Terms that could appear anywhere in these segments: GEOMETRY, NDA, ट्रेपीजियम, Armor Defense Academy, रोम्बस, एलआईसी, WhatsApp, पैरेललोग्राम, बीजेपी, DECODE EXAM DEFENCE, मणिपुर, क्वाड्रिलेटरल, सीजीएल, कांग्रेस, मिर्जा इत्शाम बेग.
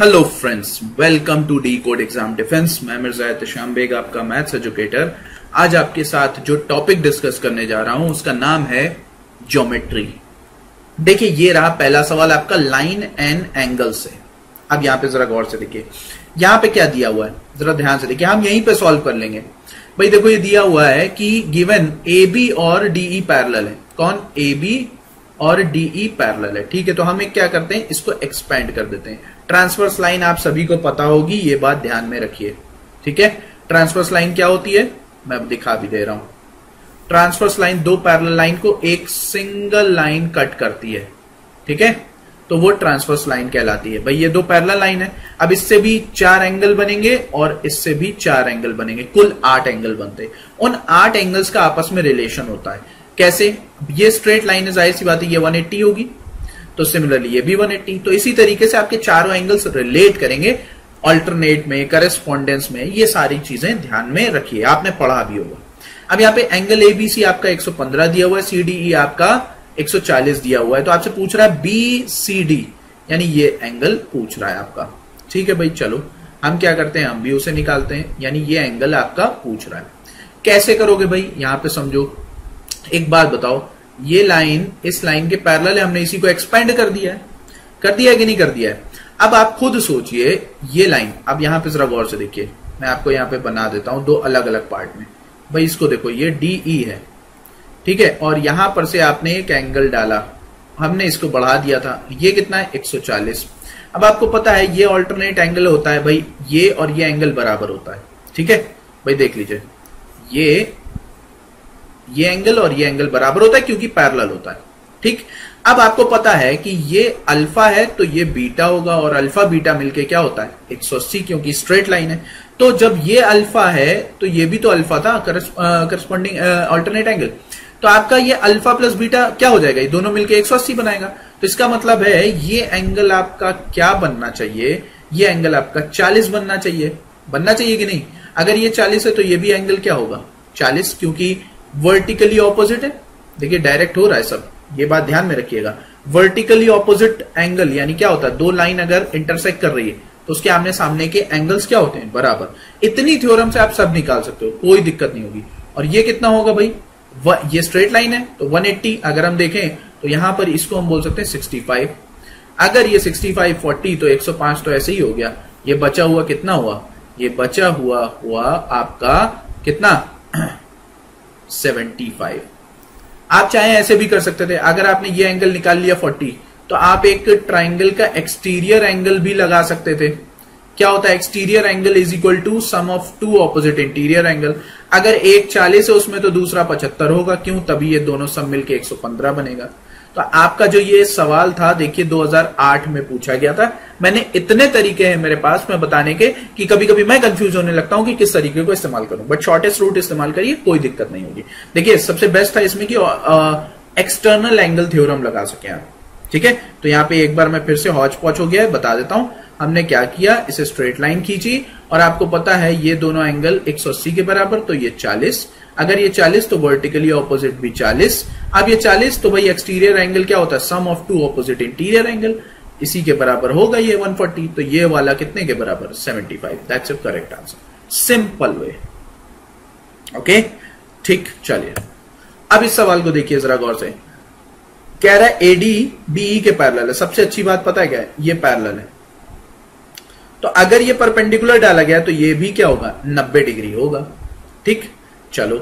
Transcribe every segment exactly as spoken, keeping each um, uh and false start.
Hello friends, welcome to decode exam defence. मैं मिर्जा इत्शाम बेग, आपका maths educator. आज आपके साथ जो टॉपिक डिस्कस करने जा रहा हूं उसका नाम है ज्योमेट्री। देखिए, ये रहा पहला सवाल आपका लाइन एंड एंगल से। अब यहां पे जरा गौर से देखिए, यहां पे क्या दिया हुआ है, जरा ध्यान से देखिए। हम यहीं पे सॉल्व कर लेंगे भाई। देखो, ये दिया हुआ है कि गिवन ए बी और डीई पैरेलल है। कौन? ए बी और डीई पैरेलल है। ठीक है, तो हम एक क्या करते हैं, इसको एक्सपेंड कर देते हैं। ट्रांसवर्स लाइन आप सभी को पता होगी, ये बात ध्यान में रखिए। ठीक है, ट्रांसवर्स लाइन क्या होती है, मैं दिखा भी दे रहा हूं। ट्रांसवर्स लाइन दो पैरेलल लाइन को एक सिंगल लाइन कट करती है। ठीक है, तो वो ट्रांसवर्स लाइन कहलाती है। भाई ये दो पैरेलल लाइन है। अब इससे भी चार एंगल बनेंगे और इससे भी चार एंगल बनेंगे, कुल आठ एंगल बनते हैं। उन आठ एंगल्स का आपस में रिलेशन होता है। कैसे? ये स्ट्रेट लाइन है, जाहिर सी बात है ये एक सौ अस्सी होगी, तो सिमिलरली ये भी एक सौ अस्सी। तो इसी तरीके से आपके चारों एंगल्स रिलेट करेंगे अल्टरनेट में, करस्पॉन्डेंस में। ये सारी चीजें ध्यान में रखिए, आपने पढ़ा भी होगा। अब यहाँ पे एंगल एबीसी आपका एक सौ पंद्रह दिया हुआ है, सीडीई आपका एक सौ चालीस दिया हुआ है। तो आपसे पूछ रहा है बीसीडी, यानी ये एंगल पूछ रहा है आपका। ठीक है भाई, चलो हम क्या करते हैं, हम भी उसे निकालते हैं। यानी ये एंगल आपका पूछ रहा है। कैसे करोगे भाई, यहाँ पे समझो। एक बात बताओ, ये लाइन इस लाइन के पैरेलल है, हमने इसी को एक्सपेंड कर दिया है। कर दिया है कि नहीं कर दिया है? अब आप खुद सोचिए, ये लाइन, अब यहाँ पे जरा गौर से देखिए, मैं आपको यहाँ पे बना देता हूं दो अलग अलग पार्ट में। भाई इसको देखो, ये डीई है। ठीक है, और यहां पर से आपने एक एंगल डाला, हमने इसको बढ़ा दिया था। ये कितना है? एक सौ चालीस। अब आपको पता है ये ऑल्टरनेट एंगल होता है भाई, ये और ये एंगल बराबर होता है। ठीक है भाई, देख लीजिए, ये ये एंगल और ये एंगल बराबर होता है क्योंकि पैरेलल होता है। ठीक, अब आपको पता है कि ये अल्फा है तो ये बीटा होगा, और अल्फा बीटा मिलके क्या होता है एक सौ अस्सी, क्योंकि स्ट्रेट लाइन है। तो जब ये अल्फा है तो ये भी तो अल्फा था, करस्पॉन्डिंग अल्टरनेट एंगल। तो आपका ये अल्फा प्लस बीटा क्या हो जाएगा, ये दोनों मिलके एक सौ अस्सी बनाएगा। तो इसका मतलब है ये एंगल आपका क्या बनना चाहिए, ये एंगल आपका चालीस बनना चाहिए। बनना चाहिए कि नहीं? अगर ये चालीस है तो ये भी एंगल क्या होगा, चालीस, क्योंकि वर्टिकली ऑपोजिट है। देखिए, डायरेक्ट हो रहा है सब, ये बात ध्यान में रखिएगा। वर्टिकली ऑपोजिट एंगल यानी क्या होता है, दो लाइन अगर इंटरसेक्ट कर रही है तो उसके आमने सामने के एंगल्स क्या होते हैं, बराबर। इतनी थ्योरम से आप सब निकाल सकते हो, कोई दिक्कत नहीं होगी। और ये कितना होगा भाई, व, ये स्ट्रेट लाइन है तो एक सौ अस्सी। अगर हम देखें तो यहां पर इसको हम बोल सकते हैं पैंसठ। अगर ये पैंसठ, चालीस तो एक सौ पाँच, तो ऐसे ही हो गया। ये बचा हुआ कितना हुआ, ये बचा हुआ हुआ आपका कितना, पचहत्तर। आप चाहे ऐसे भी कर सकते थे। अगर आपने ये एंगल निकाल लिया चालीस, तो आप एक ट्राइंगल का एक्सटीरियर एंगल भी लगा सकते थे। क्या होता है, exterior angle is equal to sum of two opposite interior angle. अगर एक चालीस है उसमें तो दूसरा पचहत्तर होगा, क्यों, तभी ये दोनों सब मिलके एक सौ पंद्रह बनेगा। तो आपका जो ये सवाल था, देखिए दो हज़ार आठ में पूछा गया था। मैंने इतने तरीके हैं मेरे पास में बताने के कि कभी कभी मैं कंफ्यूज होने लगता हूं कि किस तरीके को इस्तेमाल करूं, बट शॉर्टेस्ट रूट इस्तेमाल करिए, कोई दिक्कत नहीं होगी। देखिए, सबसे बेस्ट था इसमें कि एक्सटर्नल एंगल थ्योरम लगा सके आप। ठीक है, तो यहाँ पे एक बार मैं फिर से हौच पौच हो गया है, बता देता हूं। हमने क्या किया, इसे स्ट्रेट लाइन खींची, और आपको पता है ये दोनों एंगल एक सौ अस्सी के बराबर, तो ये चालीस। अगर ये चालीस तो वर्टिकली ऑपोजिट भी चालीस। अब ये चालीस तो भाई एक्सटीरियर एंगल क्या होता है, sum of two opposite interior angle, इसी के बराबर होगा। ये एक सौ चालीस, तो ये वाला कितने के बराबर, पचहत्तर। That's a correct answer, simple way. Okay, ठीक, चलिए अब इस सवाल को देखिए जरा गौर से। कह रहा है एडी बीई के पैरेलल है। सबसे अच्छी बात पता है क्या है, ये पैरेलल है, तो अगर ये परपेंडिकुलर डाला गया तो ये भी क्या होगा, नब्बे डिग्री होगा। ठीक, चलो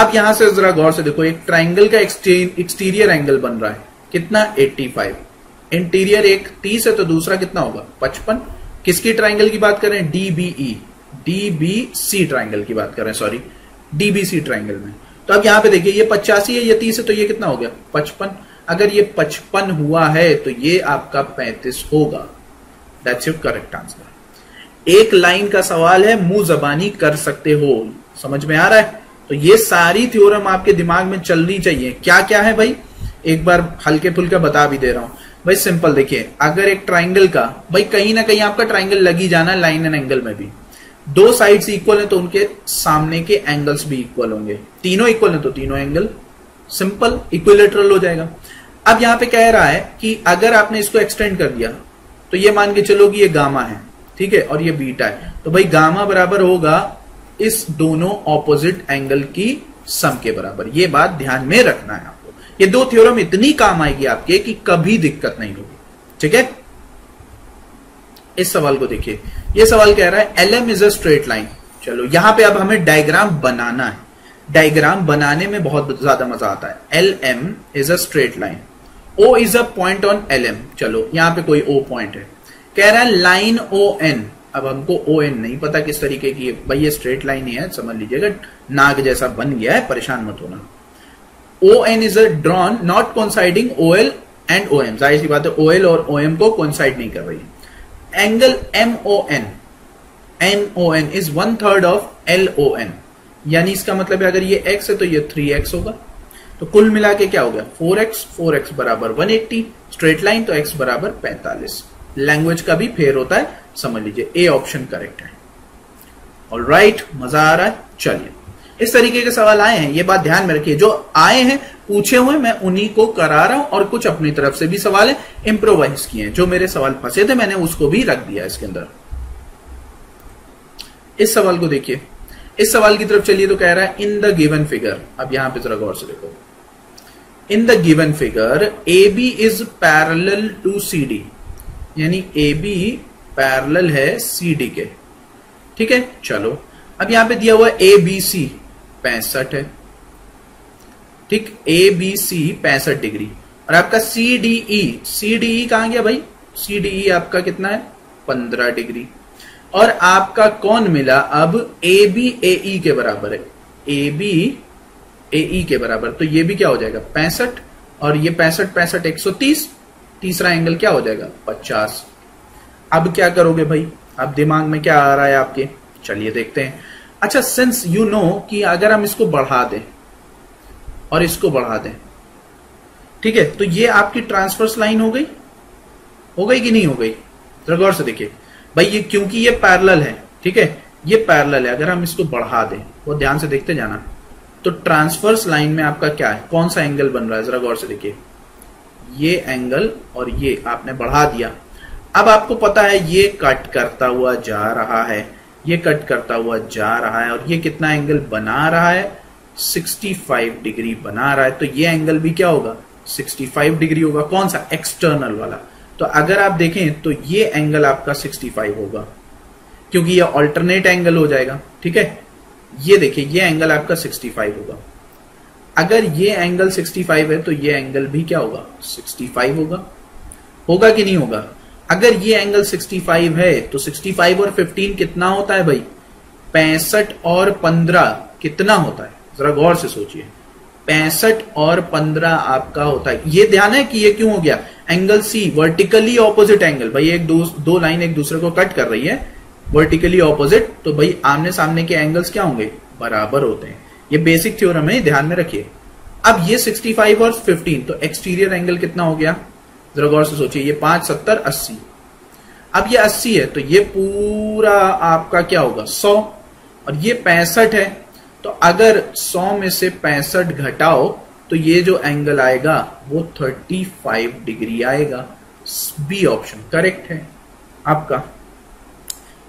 अब यहां से जरा गौर से देखो, एक ट्राइंगल का एक्सटीरियर एंगल बन रहा है कितना, पचासी। इंटीरियर एक तीस है तो दूसरा कितना होगा, पचपन। किसकी ट्राइंगल की बात कर रहे हैं, डीबीई, डीबीसी ट्राइंगल की बात कर रहे हैं, सॉरी डीबीसी ट्राइंगल में। तो अब यहां पे देखिए, ये पचासी है, ये तीस है, तो ये कितना हो गया, पचपन। अगर ये पचपन हुआ है तो ये आपका पैंतीस होगा। That's your correct answer. एक लाइन का सवाल है, मुंह जबानी कर सकते हो, समझ में आ रहा है? तो ये सारी थ्योरम आपके दिमाग में चलनी चाहिए। क्या क्या है भाई, एक बार हल्के फुल्के बता भी दे रहा हूं भाई। सिंपल देखिए, अगर एक ट्राइंगल का भाई कहीं ना कहीं आपका ट्राइंगल लगी जाना, लाइन एंड एंगल में भी दो साइड्स इक्वल हैं तो उनके सामने के एंगल्स भी इक्वल होंगे। तीनों इक्वल हैं तो तीनों एंगल, सिंपल, इक्विलेटरल हो जाएगा। अब यहां पे कह रहा है कि अगर आपने इसको एक्सटेंड कर दिया तो ये मान के चलो कि ये गामा है, ठीक है, और ये बीटा है। तो भाई गामा बराबर होगा इस दोनों ऑपोजिट एंगल की सम के बराबर। ये बात ध्यान में रखना है आपको। ये दो थ्योरम इतनी काम आएगी आपके कि कभी दिक्कत नहीं होगी, ठीक है। इस सवाल को देखिए, ये सवाल कह रहा है L M is a straight line. चलो यहां पे अब हमें डायग्राम बनाना है, डायग्राम बनाने में बहुत ज्यादा मजा आता है। L M is a straight line, O is a point on L M. चलो यहां पे कोई ओ पॉइंट है, कह रहा है लाइन ओ एन। अब हमको ओ एन नहीं पता किस तरीके की है, भाई ये स्ट्रेट लाइन ही है, समझ लीजिएगा, नाग जैसा बन गया है, परेशान मत होना। O N is a drawn not coinciding O L and O M. जाहिर सी बात है ओ एल और ओ एम को कोइंसाइड नहीं कर रही है। Angle M O N, M O N is one third of L O N, यानी इसका मतलब है अगर ये x है तो ये थ्री एक्स होगा। तो कुल मिला के क्या हो गया फोर एक्स, फोर एक्स बराबर वन एटी, स्ट्रेट लाइन तो x बराबर पैंतालीस। लैंग्वेज का भी फेर होता है, समझ लीजिए। ए ऑप्शन करेक्ट है। ऑलराइट, मजा आ रहा है। चलिए, इस तरीके के सवाल आए हैं, ये बात ध्यान में रखिए। जो आए हैं पूछे हुए, मैं उन्हीं को करा रहा हूं, और कुछ अपनी तरफ से भी सवाल है इंप्रोवाइज किए हैं। जो मेरे सवाल फंसे थे मैंने उसको भी रख दिया इसके अंदर। इस सवाल को देखिए, इस सवाल की तरफ चलिए। तो कह रहा है इन द गिवन फिगर, अब यहां पे जरा गौर से देखो, in the given figure A B is parallel to C D, यानी ए बी पैरेलल है सी डी के, ठीक है। चलो अब यहां पे दिया हुआ ए बी सी पैंसठ है, ठीक, ए बी सी पैंसठ डिग्री, और आपका सी डी ई, सी डी ई कहां गया भाई, सी डी ई आपका कितना है पंद्रह डिग्री, और आपका कौन मिला अब ए बी ए ई के बराबर है, ए बी ए ई के बराबर। तो ये भी क्या हो जाएगा पैंसठ, और ये पैंसठ पैंसठ एक सौ तीस, तीसरा एंगल क्या हो जाएगा पचास। अब क्या करोगे भाई, अब दिमाग में क्या आ रहा है आपके, चलिए देखते हैं। अच्छा, सिंस यू नो कि अगर हम इसको बढ़ा दें और इसको बढ़ा दें, ठीक है, तो ये आपकी ट्रांसवर्स लाइन हो गई, हो गई कि नहीं हो गई, जरा गौर से देखिए भाई। ये क्योंकि ये पैरेलल है, ठीक है, ये पैरेलल है, अगर हम इसको बढ़ा दें, वो ध्यान से देखते जाना, तो ट्रांसवर्स लाइन में आपका क्या है, कौन सा एंगल बन रहा है, जरा गौर से देखिए। ये एंगल और ये आपने बढ़ा दिया। अब आपको पता है ये कट करता हुआ जा रहा है, ये कट करता हुआ जा रहा है, और ये कितना एंगल बना रहा है पैंसठ डिग्री बना रहा है। तो ये एंगल भी क्या होगा पैंसठ डिग्री होगा, कौन सा एक्सटर्नल वाला। तो अगर आप देखें तो ये एंगल आपका पैंसठ होगा, क्योंकि ये अल्टरनेट एंगल हो जाएगा, ठीक है। ये देखिए ये एंगल आपका पैंसठ होगा, अगर ये एंगल पैंसठ है तो ये एंगल भी क्या होगा पैंसठ होगा, होगा कि नहीं होगा। अगर ये एंगल पैंसठ है तो पैंसठ और पंद्रह कितना होता है भाई, पैंसठ और पंद्रह कितना होता है, जरा गौर से सोचिए। पैंसठ और पंद्रह आपका होता है, ये ध्यान है कि ये क्यों हो गया, angle C vertically opposite angle, भाई एक दो, दो लाइन एक दूसरे को कट कर रही है वर्टिकली ऑपोजिट, तो भाई आमने सामने के एंगल्स क्या होंगे बराबर होते हैं। ये बेसिक थ्योरम है, ध्यान में रखिए। अब ये पैंसठ और पंद्रह, तो एक्सटीरियर एंगल कितना हो गया, जरा गौर से सोचिए, ये पांच सत्तर अस्सी, अब ये अस्सी है तो ये पूरा आपका क्या होगा सौ, और ये पैंसठ है तो अगर सौ में से पैंसठ घटाओ तो ये जो एंगल आएगा वो पैंतीस डिग्री आएगा। बी ऑप्शन करेक्ट है आपका।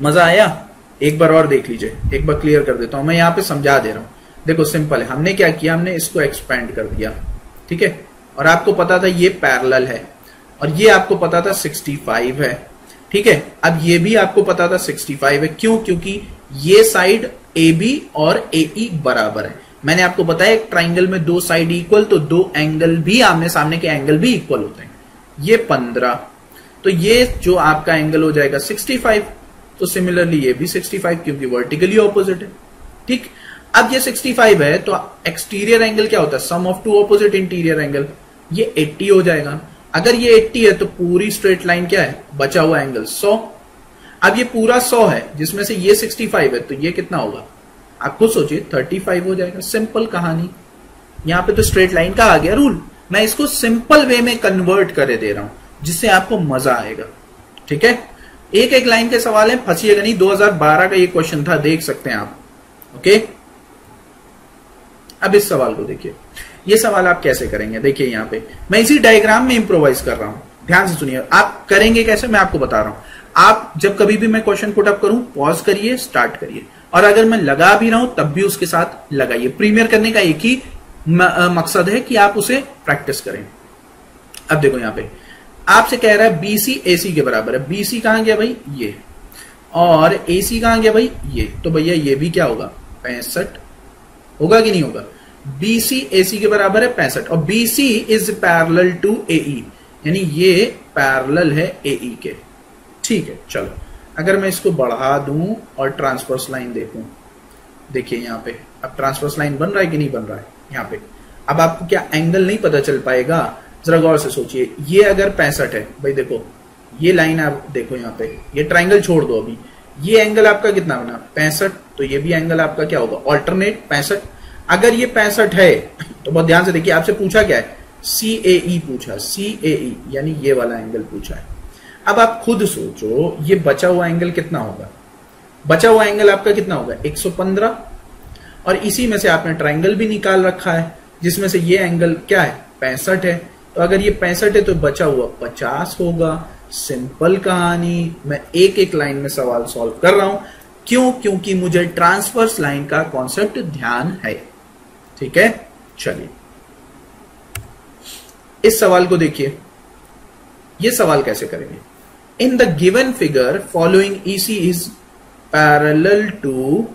मजा आया, एक बार और देख लीजिए, एक बार क्लियर कर देता हूं मैं, यहां पे समझा दे रहा हूं। देखो सिंपल है, हमने क्या किया, हमने इसको एक्सपेंड कर दिया, ठीक है, और आपको पता था ये पैरेलल है, और ये आपको पता था पैंसठ है, ठीक है। अब ये भी आपको पता था पैंसठ है, क्यों, क्योंकि ये साइड ए बी और ए ई बराबर है। मैंने आपको बताया एक ट्राइंगल में दो साइड इक्वल, तो दो एंगल भी आमने सामने के एंगल भी इक्वल होते हैं। ये पंद्रह, तो ये जो आपका एंगल हो जाएगा पैंसठ, तो सिमिलरली ये भी पैंसठ क्योंकि वर्टिकली ऑपोजिट है, ठीक। अब ये पैंसठ है तो एक्सटीरियर एंगल क्या होता है sum of two opposite interior angle, ये अस्सी हो जाएगा। अगर ये अस्सी है तो पूरी स्ट्रेट लाइन क्या है बचा हुआ एंगल सौ। अब ये पूरा सौ है जिसमें से ये पैंसठ है तो ये कितना होगा, आप खुद सोचिए पैंतीस हो जाएगा। सिंपल कहानी, यहाँ पे तो स्ट्रेट लाइन का आ गया रूल, मैं इसको सिंपल वे में कन्वर्ट करे दे रहा हूं जिससे आपको मजा आएगा, ठीक है। एक एक लाइन के सवाल है, फंसिएगा नहीं। दो हजार बारह का ये क्वेश्चन था, देख सकते हैं आप, ओके। अब इस सवाल को देखिए, ये सवाल आप कैसे करेंगे, देखिए यहाँ पे मैं इसी डायग्राम में इंप्रोवाइज कर रहा हूं, ध्यान से सुनिए। आप करेंगे कैसे मैं आपको बता रहा हूं। आप जब कभी भी मैं क्वेश्चन पुट अप करूं पॉज करिए, स्टार्ट करिए, और अगर मैं लगा भी रहा हूं तब भी उसके साथ लगाइए। प्रीमियर करने का एक ही मकसद है कि आप उसे प्रैक्टिस करें। अब देखो यहां पे आपसे कह रहा है बीसी एसी के बराबर है। बीसी कहां गया भाई ये, और एसी कहां गया भाई ये, तो भैया ये भी क्या होगा पैंसठ होगा कि नहीं होगा। बीसी एसी के बराबर है पैंसठ, और BC is parallel to AE, यानी ये पैरेलल है एई के। ठीक है चलो, अगर मैं इसको बढ़ा दूं और ट्रांसवर्स लाइन देखूं, देखिए यहाँ पे अब ट्रांसवर्स लाइन बन रहा है कि नहीं बन रहा है यहाँ पे। अब आपको क्या एंगल नहीं पता चल पाएगा, जरा गौर से सोचिए। ये अगर पैंसठ है भाई, देखो ये लाइन आप देखो यहाँ पे, ये ट्राइंगल छोड़ दो अभी, ये एंगल आपका कितना बना पैंसठ, तो ये भी एंगल आपका क्या होगा ऑल्टरनेट पैंसठ। अगर ये पैंसठ है तो बहुत ध्यान से देखिए आपसे पूछा क्या है, सी ए ई पूछा, सी ए ई यानी ये वाला एंगल पूछा है। अब आप खुद सोचो ये बचा हुआ एंगल कितना होगा, बचा हुआ एंगल आपका कितना होगा एक सौ पंद्रह, और इसी में से आपने ट्राइंगल भी निकाल रखा है जिसमें से ये एंगल क्या है पैंसठ है। तो अगर ये पैंसठ है तो बचा हुआ पचास होगा। सिंपल कहानी, मैं एक एक लाइन में सवाल सॉल्व कर रहा हूं, क्यों, क्योंकि मुझे ट्रांसवर्स लाइन का कॉन्सेप्ट ध्यान है। ठीक है चलिए इस सवाल को देखिए। ये सवाल कैसे करेंगे, in the given figure following E C is parallel to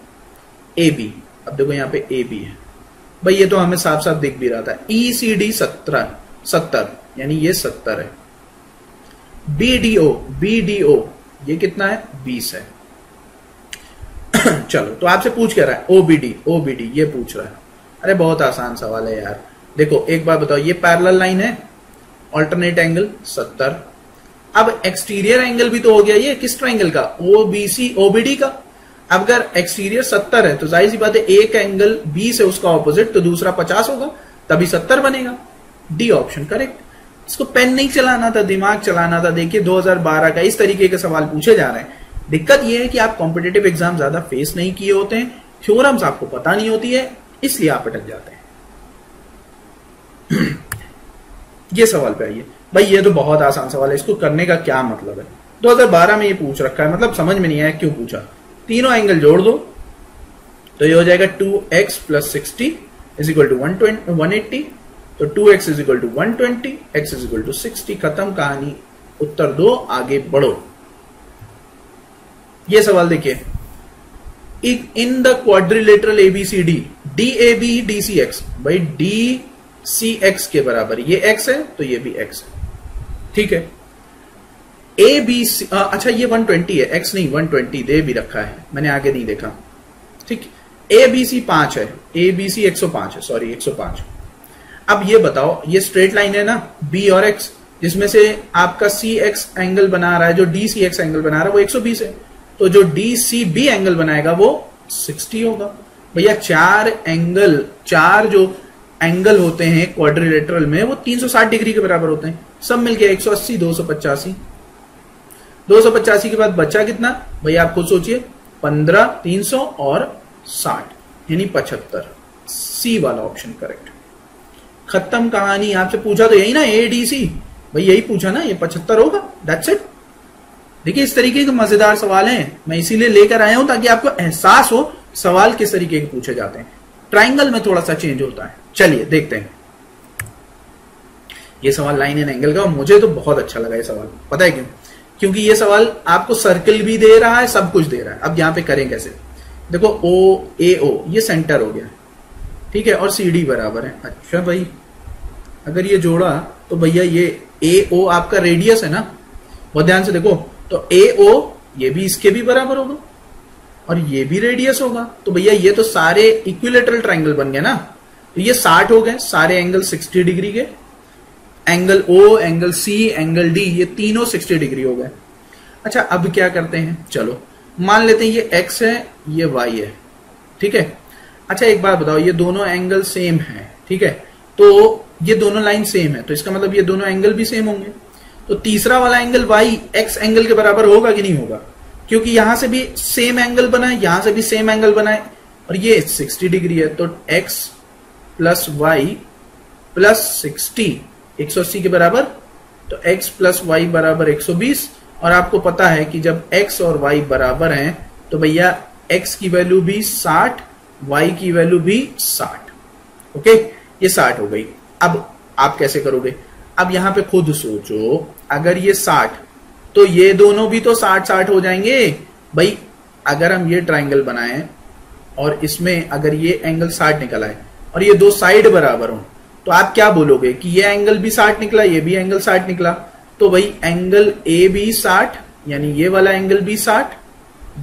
A B। अब देखो यहाँ पे A B है भाई, ये तो हमें साफ साफ दिख भी रहा था। E C D सत्रह सत्तर यानी ये सत्तर है। B D O B D O ये कितना है बीस है। चलो तो आपसे पूछ क्या रहा है O B D O B D ये पूछ रहा है। अरे बहुत आसान सवाल है यार, देखो एक बार बताओ, ये पैरेलल लाइन है, अल्टरनेट एंगल सत्तर, अब एक्सटीरियर एंगल भी तो हो गया ये किस ट्राइंगल का O B C O B D का। अब अगर एक्सटीरियर सत्तर है तो जाहिर सी बात है एक एंगल बीस है उसका ऑपोजिट, तो दूसरा पचास होगा तभी सत्तर बनेगा। D option correct. इसको पेन नहीं चलाना था, दिमाग चलाना था। देखिए दो हज़ार बारह का इस तरीके के सवाल पूछे जा रहे हैं। दिक्कत यह है कि आप कॉम्पिटेटिव एग्जाम ज्यादा फेस नहीं किए होते हैं, थ्योरम्स आपको पता नहीं होती है, इसलिए आप अटक जाते हैं। ये सवाल पे आइए भाई, ये तो बहुत आसान सवाल है, इसको करने का क्या मतलब है। दो हज़ार बारह में ये पूछ रखा है, मतलब समझ में नहीं आया क्यों पूछा। तीनों एंगल जोड़ दो तो ये हो जाएगा two x plus sixty is equal to one eighty, तो two x is equal to one twenty, x is equal to sixty. खत्म कहानी, उत्तर दो, आगे बढ़ो। ये सवाल देखिए, in the क्वाड्रिलेटरल A B C D D A B D C X भाई, D C X के बराबर ये x है तो ये भी x है। ठीक है A B C आ, अच्छा ये वन ट्वेंटी है, x नहीं वन ट्वेंटी दे भी रखा है, मैंने आगे नहीं देखा। ठीक A B C पांच है, A B C एक सौ पाँच है, सॉरी एक सौ पाँच। अब ये बताओ ये स्ट्रेट लाइन है ना B और X, जिसमें से आपका C X एंगल बना रहा है, जो D C X एंगल बना रहा है वो एक सौ बीस है, तो जो D C B एंगल बनाएगा वो साठ होगा। भैया चार एंगल, चार जो एंगल होते हैं क्वाड्रिलेटरल में वो तीन सौ साठ डिग्री के बराबर होते हैं, सब मिलके एक सौ अस्सी, दो सौ पचासी। दो सौ पचासी के बाद बचा कितना भैया आप खुद सोचिए, पंद्रह, तीन सौ और साठ यानी पचहत्तर। सी वाला ऑप्शन करेक्ट। खत्म कहानी, आपसे पूछा तो यही ना A D C भाई, यही पूछा ना, ये पचहत्तर होगा, दैट्स इट। देखिए इस तरीके के मजेदार सवाल हैं, मैं इसीलिए लेकर आया हूं ताकि आपको एहसास हो सवाल किस तरीके के पूछे जाते हैं। ट्राइंगल में थोड़ा सा चेंज होता है। चलिए देखते हैं ये सवाल लाइन एंड एंगल का, मुझे तो बहुत अच्छा लगा ये सवाल, पता है क्यों, क्योंकि ये सवाल आपको सर्कल भी दे रहा है, सब कुछ दे रहा है। अब यहाँ पे करें कैसे, देखो ओ ए ओ ये सेंटर हो गया, ठीक है, और C D बराबर है। अच्छा भाई अगर ये जोड़ा तो भैया ये A O आपका रेडियस है ना, बहुत ध्यान से देखो, तो A O ये भी इसके भी बराबर होगा और ये भी रेडियस होगा, तो भैया ये तो सारे इक्विलेटरल ट्राइंगल बन गए ना। तो ये साठ हो गए, सारे एंगल साठ डिग्री के, angle O angle C angle D ये तीनों साठ डिग्री हो गए। अच्छा अब क्या करते हैं, चलो मान लेते हैं ये X है ये Y है, ठीक है। अच्छा एक बार बताओ ये दोनों एंगल सेम है, ठीक है, तो ये दोनों लाइन सेम है, तो इसका मतलब ये दोनों एंगल भी सेम होंगे। तो तीसरा वाला एंगल वाई एक्स एंगल के बराबर होगा कि नहीं होगा, क्योंकि यहां से भी सेम एंगल बना है, यहां से भी सेम एंगल बना है, और ये साठ डिग्री है, तो x plus y plus sixty एक सौ अस्सी के बराबर तो x प्लस वाई बराबर एक सौ बीस, और आपको पता है कि जब x और y बराबर हैं तो भैया x की वैल्यू भी साठ, y की वैल्यू भी साठ। ओके, ये साठ हो गई। अब आप कैसे करोगे? अब यहां पे खुद सोचो, अगर ये साठ तो ये दोनों भी तो साठ साठ हो जाएंगे। भाई अगर हम ये ट्राइंगल बनाएं और इसमें अगर ये एंगल साठ निकला है और ये दो साइड बराबर हो, तो आप क्या बोलोगे कि ये एंगल भी साठ निकला, ये भी एंगल साठ निकला, तो भाई एंगल ए भी साठ, यानी ये वाला एंगल भी साठ,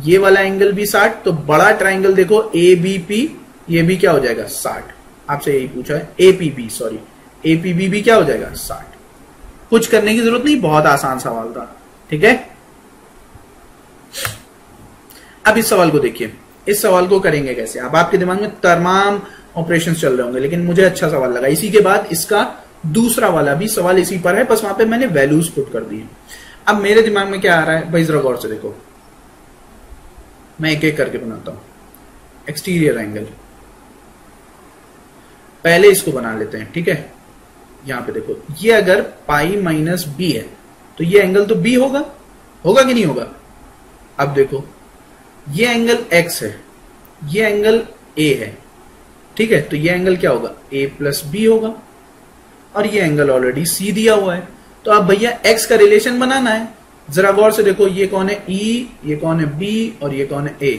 ये वाला एंगल भी साठ, तो बड़ा ट्राइंगल देखो ए बी पी, ये भी क्या हो जाएगा साठ। आपसे यही पूछा है, A P B, sorry A P B भी क्या हो जाएगा साठ। कुछ करने की जरूरत नहीं, बहुत आसान सवाल था। ठीक है, अब इस सवाल को देखिए। इस सवाल को करेंगे कैसे? अब आपके दिमाग में तमाम ऑपरेशंस चल रहे होंगे, लेकिन मुझे अच्छा सवाल लगा। इसी के बाद इसका दूसरा वाला भी सवाल इसी पर है, बस वहां पे मैंने वैल्यूज पुट कर दिए। अब मेरे दिमाग में क्या आ रहा है भाई, जरा गौर से देखो, मैं एक एक करके बनाता हूं। एक्सटीरियर एंगल पहले इसको बना लेते हैं। ठीक है, यहां पे देखो, ये अगर पाई माइनस बी है तो ये एंगल तो बी होगा, होगा कि नहीं होगा? अब देखो, ये एंगल एक्स है, ये एंगल ए है, ठीक है, तो ये एंगल क्या होगा? a प्लस बी होगा, और ये एंगल ऑलरेडी c दिया हुआ है। तो अब भैया x का रिलेशन बनाना है। जरा गौर से देखो, ये कौन है e, ये कौन है b, और ये कौन है a,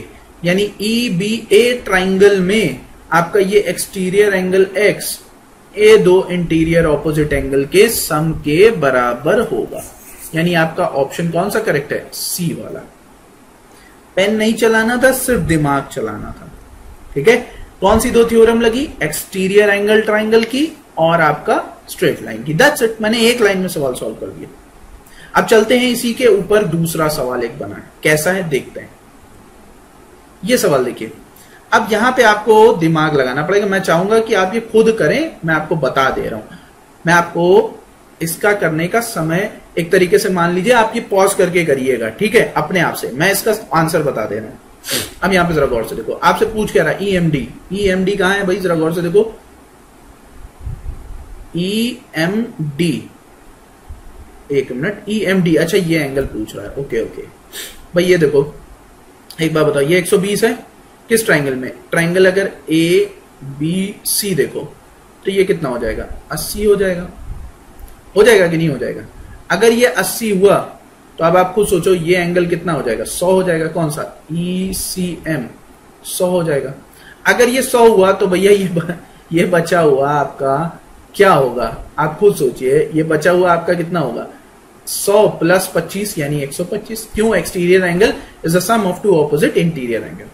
यानी e b a ट्राइंगल में आपका ये एक्सटीरियर एंगल x, ये दो इंटीरियर ऑपोजिट एंगल के सम के बराबर होगा। यानी आपका ऑप्शन कौन सा करेक्ट है? सी वाला। पेन नहीं चलाना था, सिर्फ दिमाग चलाना था। ठीक है, कौन सी दो थ्योरम लगी? एक्सटीरियर एंगल ट्राइंगल की और आपका स्ट्रेट लाइन की। दैट्स इट, मैंने एक लाइन में सवाल सॉल्व कर दिया। अब चलते हैं, इसी के ऊपर दूसरा सवाल एक बना है, कैसा है देखते हैं। ये सवाल देखिए, अब यहां पे आपको दिमाग लगाना पड़ेगा। मैं चाहूंगा कि आप ये खुद करें, मैं आपको बता दे रहा हूं। मैं आपको इसका करने का समय एक तरीके से मान लीजिए, आप ये पॉज करके करिएगा। ठीक है, अपने आप से मैं इसका आंसर बता दे रहा हूं। अब यहां पे जरा गौर से देखो, आपसे पूछ क्या रहा है? ईएमडी, ईएमडी कहां है भाई? जरा गौर से देखो, ईएमडी, एक मिनट, ईएमडी, अच्छा ये एंगल पूछ रहा है। ओके ओके भाई, ये देखो, एक बार बताओ, ये एक सौ बीस है किस ट्राइंगल में? ट्राइंगल अगर ए बी सी देखो तो ये कितना हो जाएगा? अस्सी हो जाएगा, हो जाएगा कि नहीं हो जाएगा? अगर ये अस्सी हुआ तो अब आप खुद सोचो, ये एंगल कितना हो जाएगा? सौ हो जाएगा। कौन सा? ई सी एम, सौ हो जाएगा। अगर ये सौ हुआ तो भैया ये ब, ये बचा हुआ आपका क्या होगा? आप खुद सोचिए, ये बचा हुआ आपका कितना होगा? सौ प्लस पच्चीस, यानी एक सौ पच्चीस। क्यों? Exterior angle is the sum of two opposite interior angle.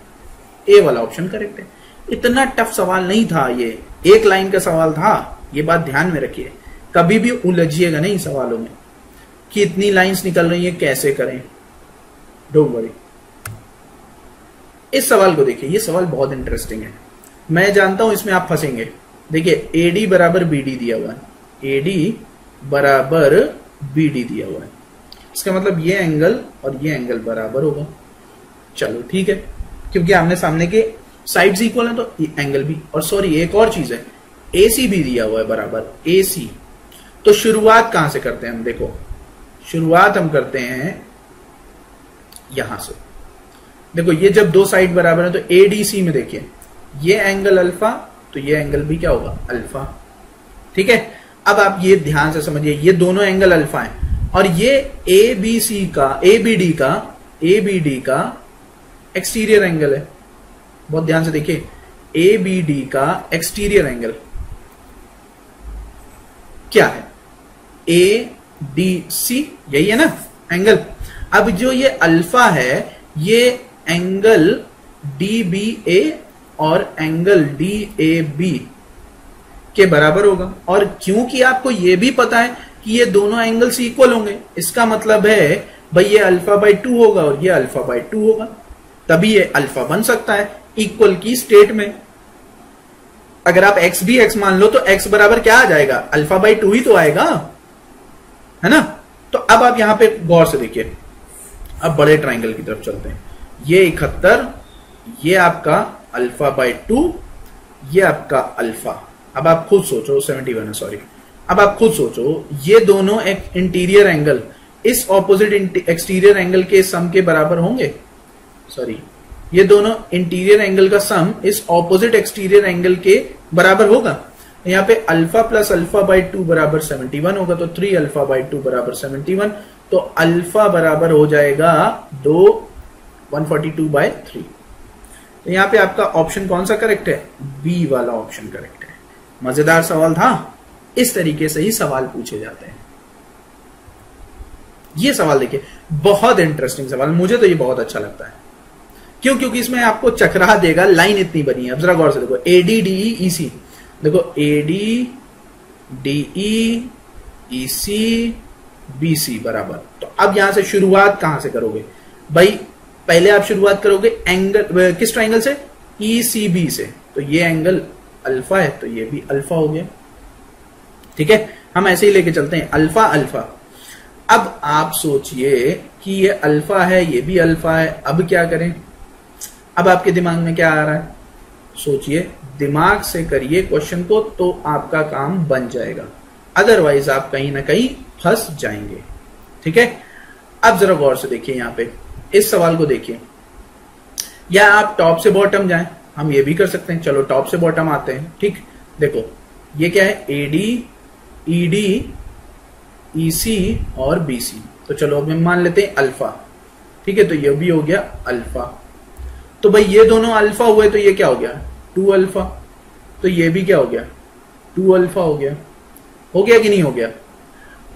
A वाला ऑप्शन करेक्ट है। इतना टफ सवाल नहीं था, ये एक लाइन का सवाल था। ये बात ध्यान में रखिए, कभी भी उलझिएगा नहीं सवालों में कि इतनी लाइंस निकल रही है, कैसे करें, डोंट वरी। इस सवाल को देखिए, ये सवाल बहुत इंटरेस्टिंग है। मैं जानता हूं इसमें आप फंसेंगे। देखिए, एडी बराबर बीडी दिया हुआ है, एडी बराबर बीडी दिया हुआ है, इसका मतलब ये एंगल और ये एंगल बराबर होगा। चलो ठीक है, क्योंकि आमने सामने के साइड्स इक्वल हैं, तो एंगल भी, और सॉरी एक और चीज है, एसी भी दिया हुआ है बराबर, एसी। तो शुरुआत कहां से करते हैं हम? देखो, शुरुआत हम करते हैं यहां से। देखो, ये जब दो साइड बराबर है तो एडीसी में देखिए, ये एंगल अल्फा, तो ये एंगल भी क्या होगा? अल्फा। ठीक है, अब आप ये ध्यान से समझिए, ये दोनों एंगल अल्फा हैं, और ये एबीसी का, एबीडी का, एबीडी का एक्सटीरियर एंगल है। बहुत ध्यान से देखिए, एबीडी का एक्सटीरियर एंगल क्या है? ए डी सी, यही है ना एंगल। अब जो ये अल्फा है, ये एंगल डी बी ए और एंगल डी ए बी के बराबर होगा। और क्योंकि आपको ये भी पता है कि ये दोनों एंगल्स इक्वल होंगे, इसका मतलब है भाई ये अल्फा बाई टू होगा और ये अल्फा बाई टू होगा, तभी ये अल्फा बन सकता है इक्वल की स्टेट में। अगर आप एक्स भी एक्स मान लो तो एक्स बराबर क्या आ जाएगा? अल्फा बाई टू ही तो आएगा, है ना। तो अब आप यहां पे गौर से देखिए, अब बड़े ट्राइंगल की तरफ चलते हैं। ये इकहत्तर, ये आपका अल्फा बाई टू, ये आपका अल्फा। अब आप खुद सोचो, सेवेंटी वन है, सॉरी। अब आप खुद सोचो ये दोनों एक इंटीरियर एंगल इस ऑपोजिट एक्सटीरियर एंगल के सम के बराबर होंगे, सॉरी ये दोनों इंटीरियर एंगल का सम इस ऑपोजिट एक्सटीरियर एंगल के बराबर होगा। यहाँ पे alpha plus alpha by two बराबर सेवेंटी वन होगा तो थ्री अल्फा बाई टू बराबर सेवेंटी वन तो अल्फा बराबर हो जाएगा दो one forty two by three. तो यहाँ पे आपका ऑप्शन कौन सा करेक्ट है? बी वाला ऑप्शन करेक्ट है। मजेदार सवाल था, इस तरीके से ही सवाल पूछे जाते हैं। ये सवाल देखिए बहुत इंटरेस्टिंग सवाल, मुझे तो ये बहुत अच्छा लगता है। क्यों? क्योंकि इसमें आपको चकरा देगा, लाइन इतनी बनी है। अब जरा गौर से देखो A D D E C, देखो A D D E E C B C बराबर। तो अब यहां से शुरुआत कहां से करोगे भाई? पहले आप शुरुआत करोगे एंगल, किस ट्राइंगल से? ई सी बी से। तो ये एंगल अल्फा है तो ये भी अल्फा हो गया। ठीक है, हम ऐसे ही लेके चलते हैं अल्फा अल्फा। अब आप सोचिए कि ये अल्फा है ये भी अल्फा है, अब क्या करें? अब आपके दिमाग में क्या आ रहा है? सोचिए, दिमाग से करिए क्वेश्चन को तो आपका काम बन जाएगा, अदरवाइज आप कहीं ना कहीं फंस जाएंगे। ठीक है, अब जरा गौर से देखिए यहाँ पे इस सवाल को देखिए। या आप टॉप से बॉटम जाएं, हम ये भी कर सकते हैं। चलो टॉप से बॉटम आते हैं। ठीक, देखो ये क्या है? A D E D E सी और बी सी। तो चलो अब हम मान लेते हैं अल्फा। ठीक है, तो ये भी हो गया अल्फा। तो भाई ये दोनों अल्फा हुए तो ये क्या हो गया? Two alpha. तो ये भी क्या हो गया? टू अल्फा हो गया। हो गया कि नहीं हो गया?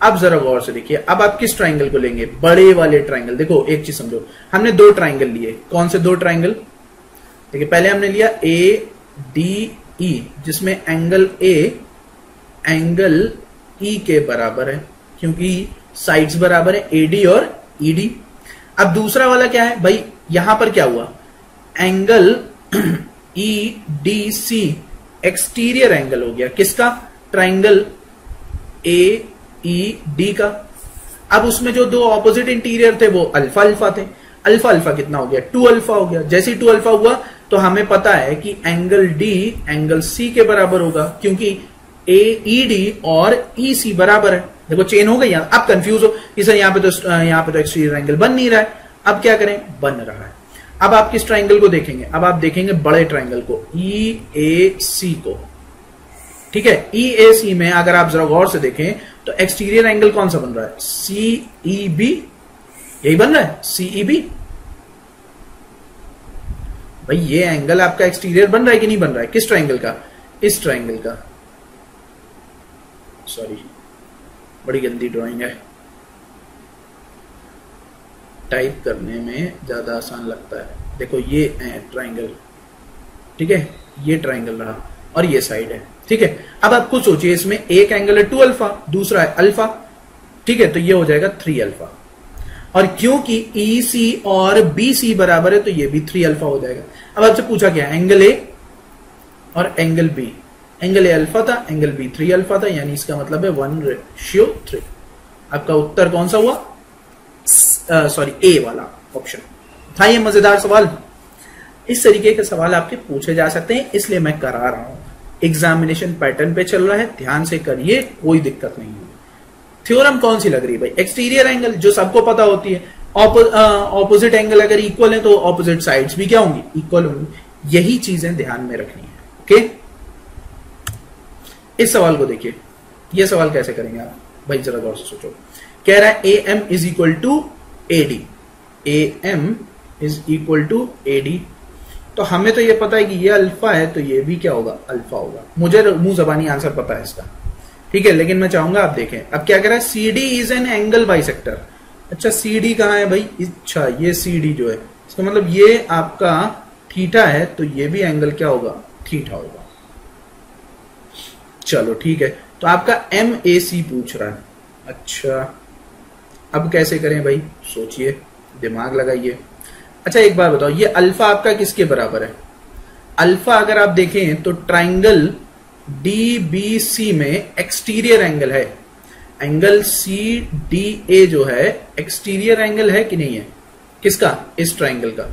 अब जरा गौर से देखिए, अब आप किस ट्राइंगल को लेंगे? बड़े वाले ट्राइंगल। देखो एक चीज समझो, हमने दो ट्राइंगल लिए। कौन से दो ट्राइंगल? देखिए पहले हमने लिया ए डी ई जिसमें एंगल ए एंगल ई के बराबर है क्योंकि साइड्स बराबर है एडी और ईडी। अब दूसरा वाला क्या है भाई? यहां पर क्या हुआ? Angle E D C exterior angle हो गया किसका? ट्राइंगल ए ई डी का। अब उसमें जो दो ऑपोजिट इंटीरियर थे वो अल्फा अल्फा थे। अल्फा अल्फा कितना हो गया? टू अल्फा हो गया। जैसे ही टू अल्फा हुआ तो हमें पता है कि एंगल डी एंगल सी के बराबर होगा क्योंकि ए ई डी और ई सी बराबर है। देखो चेन हो गई। अब कंफ्यूज हो कि सर यहाँ पे तो यहाँ पे तो एक्सटीरियर एंगल बन नहीं रहा है। अब क्या करें? बन रहा है। अब आप किस ट्राइंगल को देखेंगे? अब आप देखेंगे बड़े ट्राइंगल को, ई ए सी को। ठीक है, ई ए सी में अगर आप जरा गौर से देखें तो एक्सटीरियर एंगल कौन सा बन रहा है? सी ई बी, यही बन रहा है सी ई बी। भाई ये एंगल आपका एक्सटीरियर बन रहा है कि नहीं बन रहा है? किस ट्राइंगल का? इस ट्राइंगल का। सॉरी बड़ी गंदी ड्राइंग है, टाइप करने में ज्यादा आसान लगता है। देखो ये ट्राइंगल, ठीक है, ये ट्राइंगल रहा और ये साइड है। ठीक है, अब आप कुछ सोचिए, इसमें एक एंगल है टू अल्फा, दूसरा है अल्फा। ठीक है, तो ये हो जाएगा थ्री अल्फा। और क्योंकि ई सी और बी सी बराबर है तो ये भी थ्री अल्फा हो जाएगा। अब आपसे पूछा क्या? एंगल ए और angle B. Angle A alpha था, एंगल बी थ्री अल्फा था, यानी इसका मतलब है वन रेशियो थ्री। आपका उत्तर कौन सा हुआ? सॉरी ए वाला ऑप्शन था। ये मजेदार सवाल, इस तरीके के सवाल आपके पूछे जा सकते हैं, इसलिए मैं करा रहा हूं। एग्जामिनेशन पैटर्न पे चल रहा है, ध्यान से करिए, कोई दिक्कत नहीं होगी। थ्योरम कौन सी लग रही है भाई? एक्सटीरियर एंगल, जो सबको पता होती है। ऑपोजिट एंगल अगर इक्वल है तो ऑपोजिट साइड्स भी क्या होंगी? इक्वल होंगी। यही चीजें ध्यान में रखनी है। Okay okay? इस सवाल को देखिए, यह सवाल कैसे करेंगे आप भाई? जरा गौर से सोचो। कह रहा है A M is equal to A D, A M is equal to A D. तो हमें तो ये पता है कि ये अल्फा है तो ये भी क्या होगा? अल्फा होगा। मुझे मुंह जबानी आंसर पता है इसका। ठीक है, लेकिन मैं चाहूंगा आप देखें। अब क्या कह रहा है? C D is an angle bisector. अच्छा सी डी कहाँ है भाई? अच्छा ये सी डी जो है इसका मतलब ये आपका थीटा है तो ये भी एंगल क्या होगा? थीटा होगा। चलो ठीक है, तो आपका एम ए सी पूछ रहा है। अच्छा अब कैसे करें भाई? सोचिए, दिमाग लगाइए। अच्छा एक बार बताओ, ये अल्फा आपका किसके बराबर है? अल्फा अगर आप देखें तो ट्राइंगल डी बी सी में एक्सटीरियर एंगल है। एंगल सी डी ए जो है एक्सटीरियर एंगल है कि नहीं है? किसका? इस ट्राइंगल का।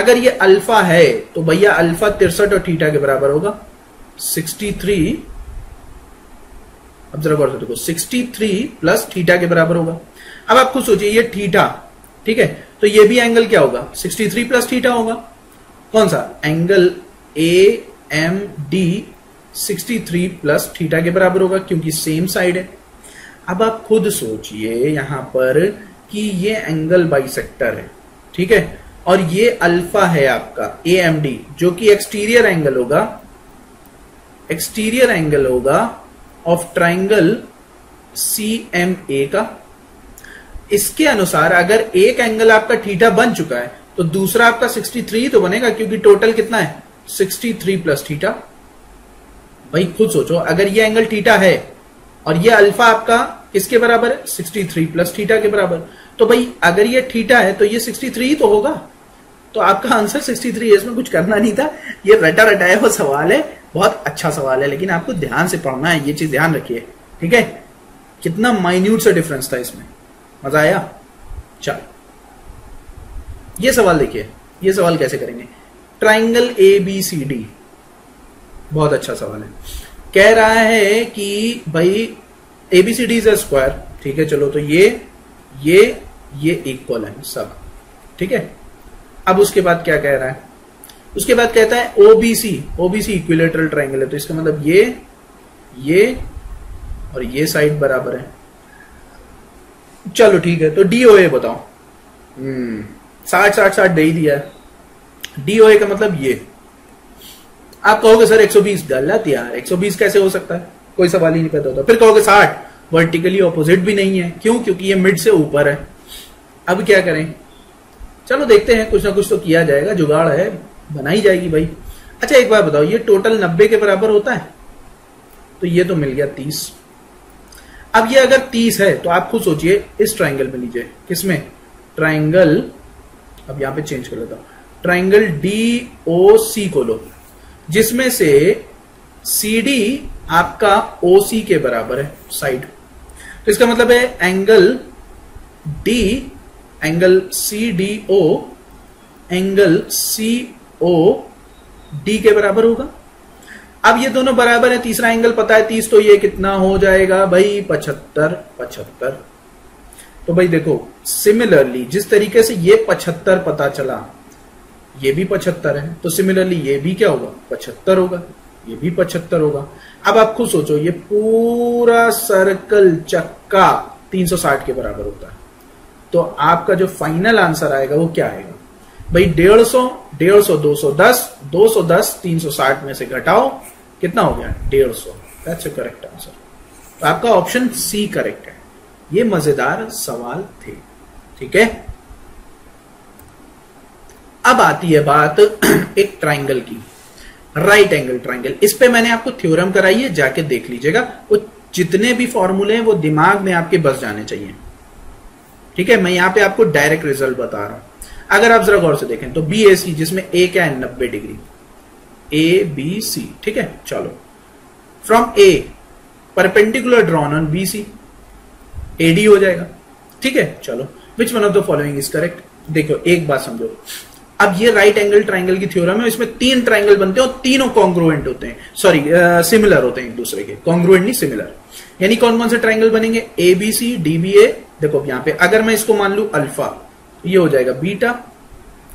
अगर ये अल्फा है तो भैया अल्फा तिरसठ और थीटा के बराबर होगा, सिक्सटी थ्री अब जरा गौर से देखो, तिरसठ प्लस थीटा के बराबर होगा। अब आपको सोचिए ये थीटा, ठीक है, तो ये भी एंगल क्या होगा, तिरसठ प्लस थीटा होगा। कौन सा एंगल ए एम डी तिरसठ प्लस थीटा के बराबर होगा, क्योंकि सेम साइड है। अब आप खुद सोचिए यहां पर कि ये एंगल बाइसेक्टर है, ठीक है, और ये अल्फा है आपका ए एम डी, जो कि एक्सटीरियर एंगल होगा, एक्सटीरियर एंगल होगा of triangle C M A का। इसके अनुसार अगर एक एंगल आपका थीटा बन चुका है तो दूसरा आपका तिरसठ तो बनेगा, क्योंकि टोटल कितना है तिरसठ प्लस थीटा। भाई खुद सोचो, अगर ये एंगल थीटा है और ये अल्फा आपका किसके बराबर है, तिरसठ प्लस थीटा के बराबर, तो भाई अगर ये थीटा है तो ये तिरसठ तो होगा। तो आपका आंसर तिरसठ है, इसमें कुछ करना नहीं था, ये रटा रटाया हुआ सवाल है, बहुत अच्छा सवाल है, लेकिन आपको ध्यान से पढ़ना है, ये चीज ध्यान रखिए, ठीक है। कितना माइन्यूट सा डिफरेंस था इसमें, मजा आया। चलो ये सवाल देखिए, ये सवाल कैसे करेंगे, triangle A B C D, बहुत अच्छा सवाल है। कह रहा है कि भाई A B C D is a square, ठीक है, चलो तो ये ये ये इक्वल है सब, ठीक है। अब उसके बाद क्या कह रहा है, उसके बाद कहता है ओबीसी, ओबीसी इक्विलेटरल ट्राइंगल है, तो इसका मतलब ये ये और ये साइड बराबर है। चलो ठीक है, तो डीओए बताओ, हम्म साठ साठ साठ दे ही दिया है, डीओए का मतलब ये। आप कहोगे सर एक सौ बीस, गलत यार, एक सौ बीस कैसे हो सकता है, कोई सवाल ही नहीं पैदा होता। फिर कहोगे साठ वर्टिकली ऑपोजिट भी नहीं है, क्यों, क्योंकि ये मिड से ऊपर है। अब क्या करें, चलो देखते हैं, कुछ ना कुछ तो किया जाएगा, जुगाड़ है, बनाई जाएगी भाई। अच्छा एक बार बताओ, ये टोटल नब्बे के बराबर होता है, तो ये तो मिल गया तीस। अब ये अगर तीस है तो आप खुद सोचिए इस ट्राइंगल में लीजिए, किसमें, ट्राइंगल, अब यहां पे चेंज कर लेता हूं, ट्राइंगल डी ओ सी को लो, जिसमें से सी डी आपका ओ सी के बराबर है साइड, तो इसका मतलब है angle D, angle C D O, angle C O D के बराबर होगा। अब ये दोनों बराबर है, तीसरा एंगल पता है तीस, तो ये कितना हो जाएगा भाई, पचहत्तर, पचहत्तर। तो भाई देखो सिमिलरली जिस तरीके से ये पचहत्तर पता चला, ये भी पचहत्तर है, तो सिमिलरली ये भी क्या होगा, पचहत्तर होगा, ये भी पचहत्तर होगा। अब आप खुद सोचो ये पूरा सर्कल चक्का तीन सौ साठ के बराबर होता है, तो आपका जो फाइनल आंसर आएगा वो क्या आएगा भाई, डेढ़ सौ, डेढ़ सौ, दो सौ दस, दो सौ दस, तीन सौ साठ में से घटाओ, कितना हो गया, डेढ़ सौ। दैट्स अ करेक्ट आंसर, तो आपका ऑप्शन सी करेक्ट है। ये मजेदार सवाल थे, ठीक है। अब आती है बात एक ट्राइंगल की, राइट एंगल ट्राइंगल। इस पे मैंने आपको थ्योरम कराई है, जाके देख लीजिएगा, वो जितने भी फॉर्मूले हैं वो दिमाग में आपके बस जाने चाहिए, ठीक है। मैं यहां पे आपको डायरेक्ट रिजल्ट बता रहा हूं, अगर आप जरा गौर से देखें तो बी ए सी, जिसमें ए क्या है, नब्बे डिग्री, ए बी सी, ठीक है। चलो from A perpendicular drawn on B C, A D हो जाएगा, ठीक है। चलो which one of the following is correct. देखो एक बात समझो, अब ये राइट एंगल ट्राइंगल की थ्योरम है, इसमें तीन ट्राइंगल बनते हैं और तीनों कॉन्ग्रुएंट होते हैं, सॉरी सिमिलर होते हैं एक दूसरे के, कॉन्ग्रुएंट नहीं सिमिलर। यानी कौन कौन से ट्राइंगल बनेंगे, A B C, D B A. देखो यहां पे अगर मैं इसको मान लू अल्फा, ये हो जाएगा बीटा,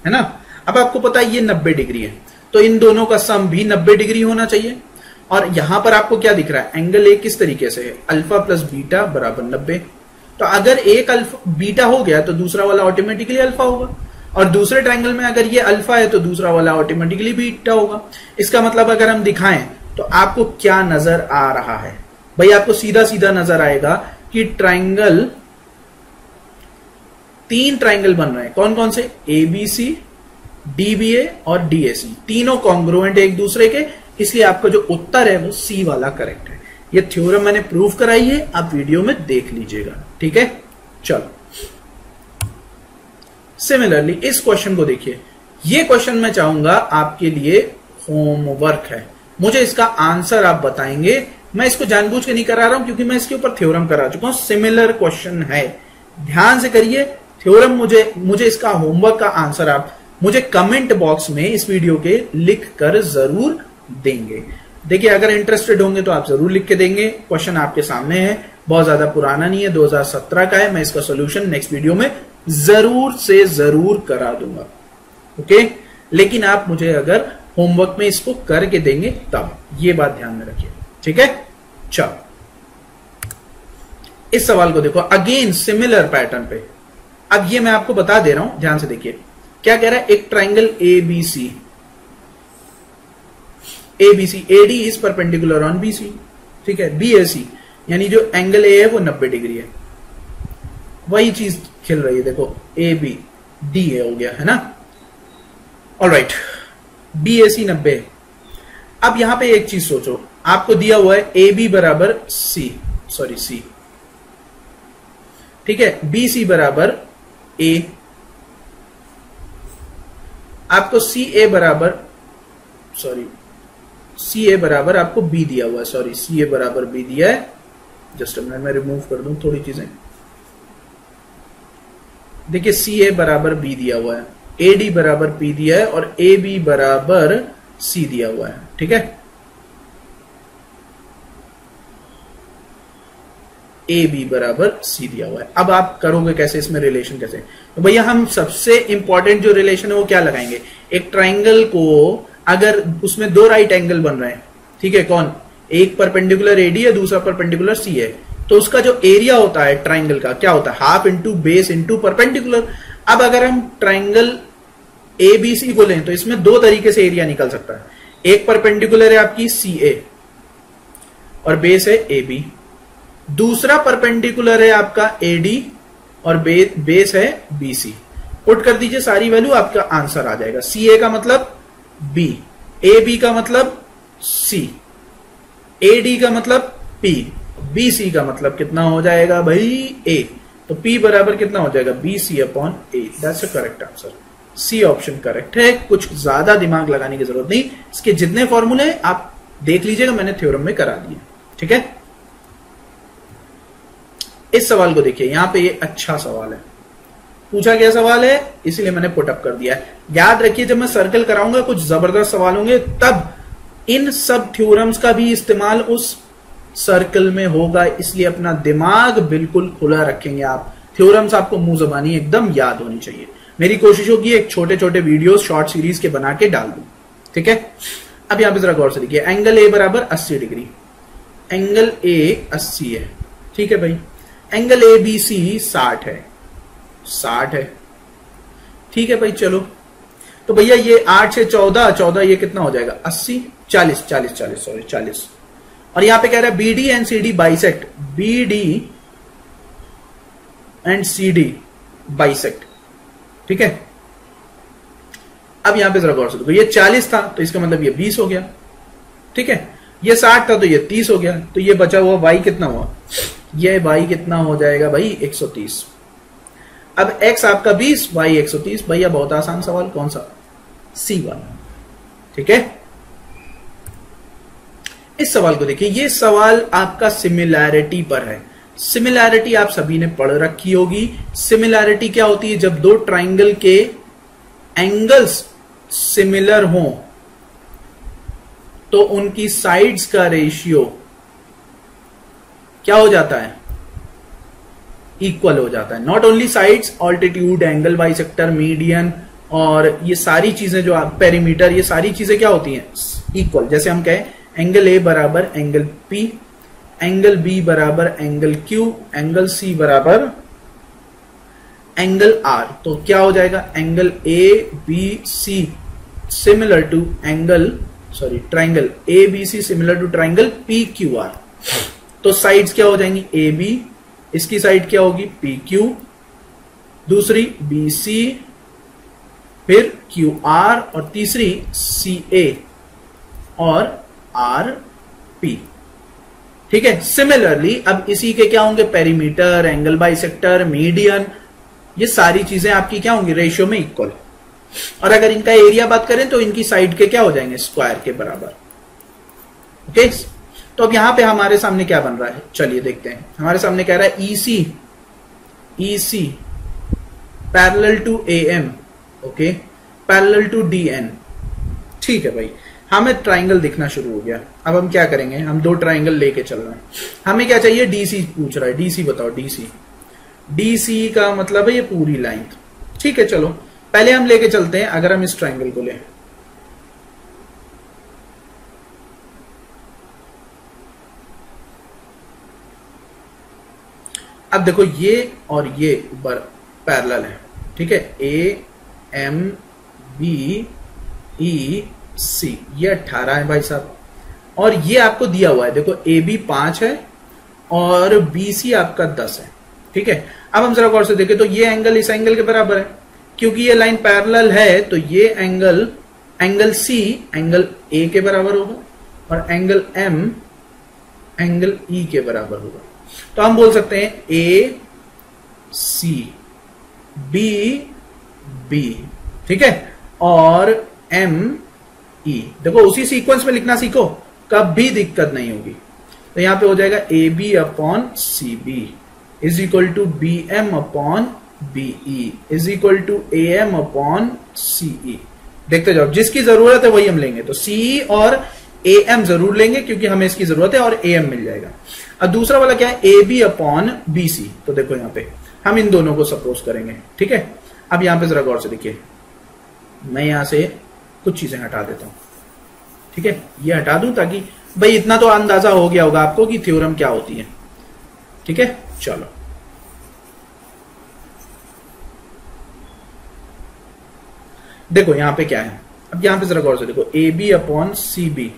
है ना। अब आपको पता है ये नब्बे डिग्री है, तो इन दोनों का सम भी नब्बे डिग्री होना चाहिए। और यहां पर आपको क्या दिख रहा है, एंगल ए किस तरीके से है, अल्फा प्लस बीटा बराबर नब्बे। तो अगर एक अल्फा बीटा हो गया तो दूसरा वाला ऑटोमेटिकली अल्फा होगा, और दूसरे ट्राइंगल में अगर ये अल्फा है तो दूसरा वाला ऑटोमेटिकली बीटा होगा। इसका मतलब अगर हम दिखाएं तो आपको क्या नजर आ रहा है भाई, आपको सीधा सीधा नजर आएगा कि ट्राइंगल, तीन ट्राइंगल बन रहे हैं, कौन कौन से, A B C, D B A और डी ए सी, तीनों कॉन्ग्रुएंट एक दूसरे के, इसलिए आपका जो उत्तर है वो सी वाला करेक्ट है। ये थ्योरम मैंने प्रूव कराई है, आप वीडियो में देख लीजिएगा, ठीक है। चलो सिमिलरली इस क्वेश्चन को देखिए, ये क्वेश्चन मैं चाहूंगा आपके लिए होमवर्क है, मुझे इसका आंसर आप बताएंगे। मैं इसको जानबूझ के नहीं करा रहा हूं, क्योंकि मैं इसके ऊपर थ्योरम करा चुका हूं, सिमिलर क्वेश्चन है, ध्यान से करिए। थ्योरम मुझे मुझे इसका होमवर्क का आंसर आप मुझे कमेंट बॉक्स में इस वीडियो के लिख कर जरूर देंगे। देखिए अगर इंटरेस्टेड होंगे तो आप जरूर लिख के देंगे। क्वेश्चन आपके सामने है, बहुत ज्यादा पुराना नहीं है, दो हज़ार सत्रह का है। मैं इसका सॉल्यूशन नेक्स्ट वीडियो में जरूर से जरूर करा दूंगा, ओके। लेकिन आप मुझे अगर होमवर्क में इसको करके देंगे तब, ये बात ध्यान में रखिए, ठीक है। चलो इस सवाल को देखो, अगेन सिमिलर पैटर्न पे। अब ये मैं आपको बता दे रहा हूं, ध्यान से देखिए क्या कह रहा है। एक triangle A B C, A B C, A D is perpendicular on B C, ठीक है। बी ए सी यानी जो एंगल ए है वो नब्बे डिग्री है। वही चीज खेल रही है, देखो ए बी डी ए हो गया है ना, ऑलराइट। बी ए सी नब्बे। अब यहां पे एक चीज सोचो, आपको दिया हुआ है ए बी बराबर सी, सॉरी सी, ठीक है, बी सी बराबर ए, आपको सी ए बराबर, सॉरी सी ए बराबर आपको बी दिया हुआ है, सॉरी सी ए बराबर बी दिया है। जस्ट मैं मैं रिमूव कर दूं थोड़ी चीजें। देखिए सी ए बराबर बी दिया हुआ है, ए डी बराबर पी दिया है और ए बी बराबर सी दिया हुआ है, ठीक है। ए बी बराबर सी दिया हुआ है। अब आप करोगे कैसे, इसमें रिलेशन कैसे? तो भैया हम सबसे इंपॉर्टेंट जो रिलेशन है वो क्या लगाएंगे। एक ट्राइंगल को अगर उसमें दो राइट एंगल बन रहे हैं, ठीक है, कौन, एक परपेंडिकुलर एडी है, दूसरा परपेंडिकुलर सी है, तो उसका जो एरिया होता है ट्राइंगल का क्या होता है, half into base into perpendicular. अब अगर हम ट्राइंगल ए बी सी को लें तो इसमें दो तरीके से एरिया निकल सकता है। एक परपेंडिकुलर है आपकी सी ए और बेस है ए बी, दूसरा परपेंडिकुलर है आपका ए डी और बे, बेस है बी सी। पुट कर दीजिए सारी वैल्यू, आपका आंसर आ जाएगा। सी ए का मतलब बी, ए बी का मतलब सी, ए डी का मतलब पी, बी सी का मतलब कितना हो जाएगा भाई ए, तो पी बराबर कितना हो जाएगा B C upon A. That's a correct answer, C option correct है। कुछ ज्यादा दिमाग लगाने की जरूरत नहीं, इसके जितने फॉर्मूले हैं आप देख लीजिएगा, मैंने थ्योरम में करा दिए, ठीक है। इस सवाल को देखिए, यहां पे ये अच्छा सवाल है, पूछा गया सवाल है, इसीलिए मैंने पुटअप कर दिया है। याद रखिए जब मैं सर्कल कराऊंगा कुछ जबरदस्त सवाल होंगे, तब इन सब थ्योरम्स का भी इस्तेमाल उस सर्कल में होगा, इसलिए अपना दिमाग बिल्कुल खुला रखेंगे आप। थ्योरम्स आपको मुंह जुबानी एकदम याद होनी चाहिए। मेरी कोशिश होगी एक छोटे छोटे वीडियो शॉर्ट सीरीज के बना के डाल दूं, ठीक है। अब यहां पर जरा गौर से देखिए, एंगल ए बराबर अस्सी डिग्री, एंगल ए अस्सी है, ठीक है भाई। एंगल ए बी सी साठ है, साठ है, ठीक है भाई। चलो तो भैया ये आठ से चौदह, चौदह ये कितना हो जाएगा अस्सी, चालीस, चालीस, चालीस, सॉरी चालीस। और यहां पे कह रहा है B D and C D bisect, B D and C D bisect, ठीक है। अब यहां पे जरा गौर से देखो, ये चालीस था तो इसका मतलब ये बीस हो गया, ठीक है। ये साठ था तो ये तीस हो गया, तो ये बचा हुआ वाई कितना हुआ, ये वाई कितना हो जाएगा भाई एक सौ तीस। अब x आपका बीस, y एक सौ तीस, भैया बहुत आसान सवाल, कौन सा, सी वाला, ठीक है। इस सवाल को देखिए, ये सवाल आपका सिमिलैरिटी पर है। सिमिलैरिटी आप सभी ने पढ़ रखी होगी। सिमिलैरिटी क्या होती है, जब दो ट्राइंगल के एंगल्स सिमिलर हों तो उनकी साइड्स का रेशियो क्या हो जाता है, इक्वल हो जाता है। Not only sides, altitude, angle bisector, median और ये सारी चीजें जो आप, पेरीमीटर, ये सारी चीजें क्या होती हैं, इक्वल। जैसे हम कहें एंगल ए बराबर एंगल पी, एंगल बी बराबर एंगल क्यू, एंगल सी बराबर एंगल आर, तो क्या हो जाएगा angle A B C similar to angle, sorry triangle A B C similar to triangle P Q R. तो साइड्स क्या हो जाएंगी, ए बी, इसकी साइड क्या होगी पी क्यू, दूसरी बी सी, फिर क्यू आर और तीसरी सी ए और आर पी, ठीक है। सिमिलरली अब इसी के क्या होंगे, पेरीमीटर, एंगल बाइसेक्टर, मीडियन, ये सारी चीजें आपकी क्या होंगी, रेशियो में इक्वल। और अगर इनका एरिया बात करें तो इनकी साइड के क्या हो जाएंगे, स्क्वायर के बराबर, ओके। तो अब यहां पे हमारे सामने क्या बन रहा है, चलिए देखते हैं। हमारे सामने कह रहा है E C, E C parallel to A M, okay, parallel to D N, ठीक है भाई। हमें ट्राइंगल दिखना शुरू हो गया। अब हम क्या करेंगे, हम दो ट्राइंगल लेके चल रहे हैं। हमें क्या चाहिए, डीसी पूछ रहा है, डीसी बताओ। डीसी डीसी का मतलब है ये पूरी लाइन, ठीक है। चलो पहले हम लेके चलते हैं, अगर हम इस ट्राइंगल को लें, अब देखो ये और ये ऊपर पैरेलल है, ठीक है। ए एम बी ई सी ये अठारह है भाई साहब, और ये आपको दिया हुआ है। देखो ए बी पांच है और बी सी आपका दस है, ठीक है। अब हम जरा गौर से देखें तो ये एंगल इस एंगल के बराबर है, क्योंकि ये लाइन पैरेलल है, तो ये angle angle C angle A के बराबर होगा और एंगल एम एंगल ई के बराबर होगा। तो हम बोल सकते हैं ए सी बी बी, ठीक है, और एम ई। देखो उसी सीक्वेंस में लिखना सीखो, कब भी दिक्कत नहीं होगी। तो यहां पे हो जाएगा A B upon C B is equal to B M upon B E is equal to A M upon C E. देखते जाओ, जिसकी जरूरत है वही हम लेंगे। तो सी और ए एम जरूर लेंगे क्योंकि हमें इसकी जरूरत है, और ए एम मिल जाएगा। अब दूसरा वाला क्या है, A B upon B C. तो देखो यहाँ पे हम इन दोनों को सपोज करेंगे, ठीक है। अब यहाँ पे जरा गौर से देखिए, मैं यहाँ से कुछ चीजें हटा देता हूँ, ठीक है, ये हटा दूं ताकि भाई इतना तो अंदाजा हो गया होगा आपको कि थ्योरम क्या होती है, ठीक है। चलो देखो यहाँ पे क्या है, अब यहाँ पे जरा गौर से देखो, A B upon C B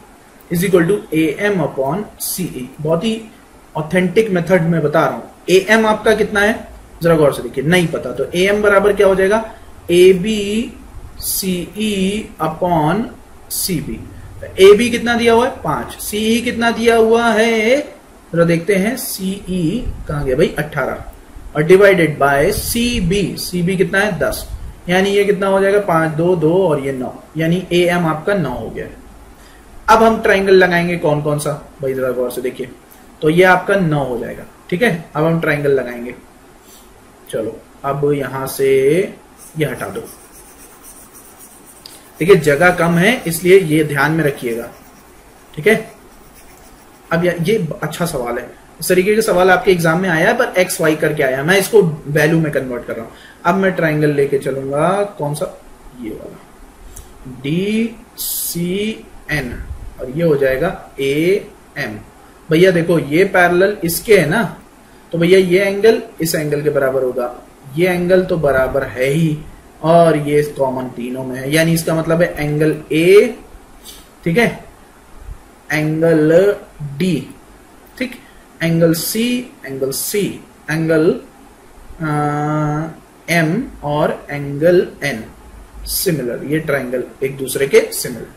is equal to A M upon C E. बहुत ही ऑथेंटिक मेथड में बता रहा हूं। ए एम आपका कितना है, जरा गौर से देखिए, नहीं पता तो ए एम बराबर क्या हो जाएगा, A B C E upon C B. A B कितना दिया हुआ है, पांच। सी ई कितना दिया हुआ है, जरा देखते हैं, सी ई कहां गया भाई, अट्ठारह, और divided by C B, C B कितना है, दस। यानी ये कितना हो जाएगा, पांच दो दो और ये नौ, यानी ए एम आपका नौ हो गया है। अब हम ट्राइंगल लगाएंगे, कौन कौन सा भाई, जरा गौर से देखिए। तो ये आपका नौ हो जाएगा, ठीक है। अब हम ट्राइंगल लगाएंगे, चलो अब यहां से ये हटा दो, ठीक है, जगह कम है इसलिए ये ध्यान में रखिएगा, ठीक है। अब ये अच्छा सवाल है, इस तरीके के सवाल आपके एग्जाम में आया है, पर एक्स वाई करके आया, मैं इसको वैल्यू में कन्वर्ट कर रहा हूं। अब मैं ट्राइंगल लेके चलूंगा, कौन सा, ये वाला, डी सी एन, और ये हो जाएगा ए एम। भैया देखो ये पैरेलल इसके है ना, तो भैया ये एंगल इस एंगल के बराबर होगा, ये एंगल तो बराबर है ही, और ये कॉमन तीनों में है, यानी इसका मतलब है एंगल ए, ठीक है, एंगल डी, ठीक, angle C angle C angle M और एंगल एन सिमिलर, ये ट्राइंगल एक दूसरे के सिमिलर।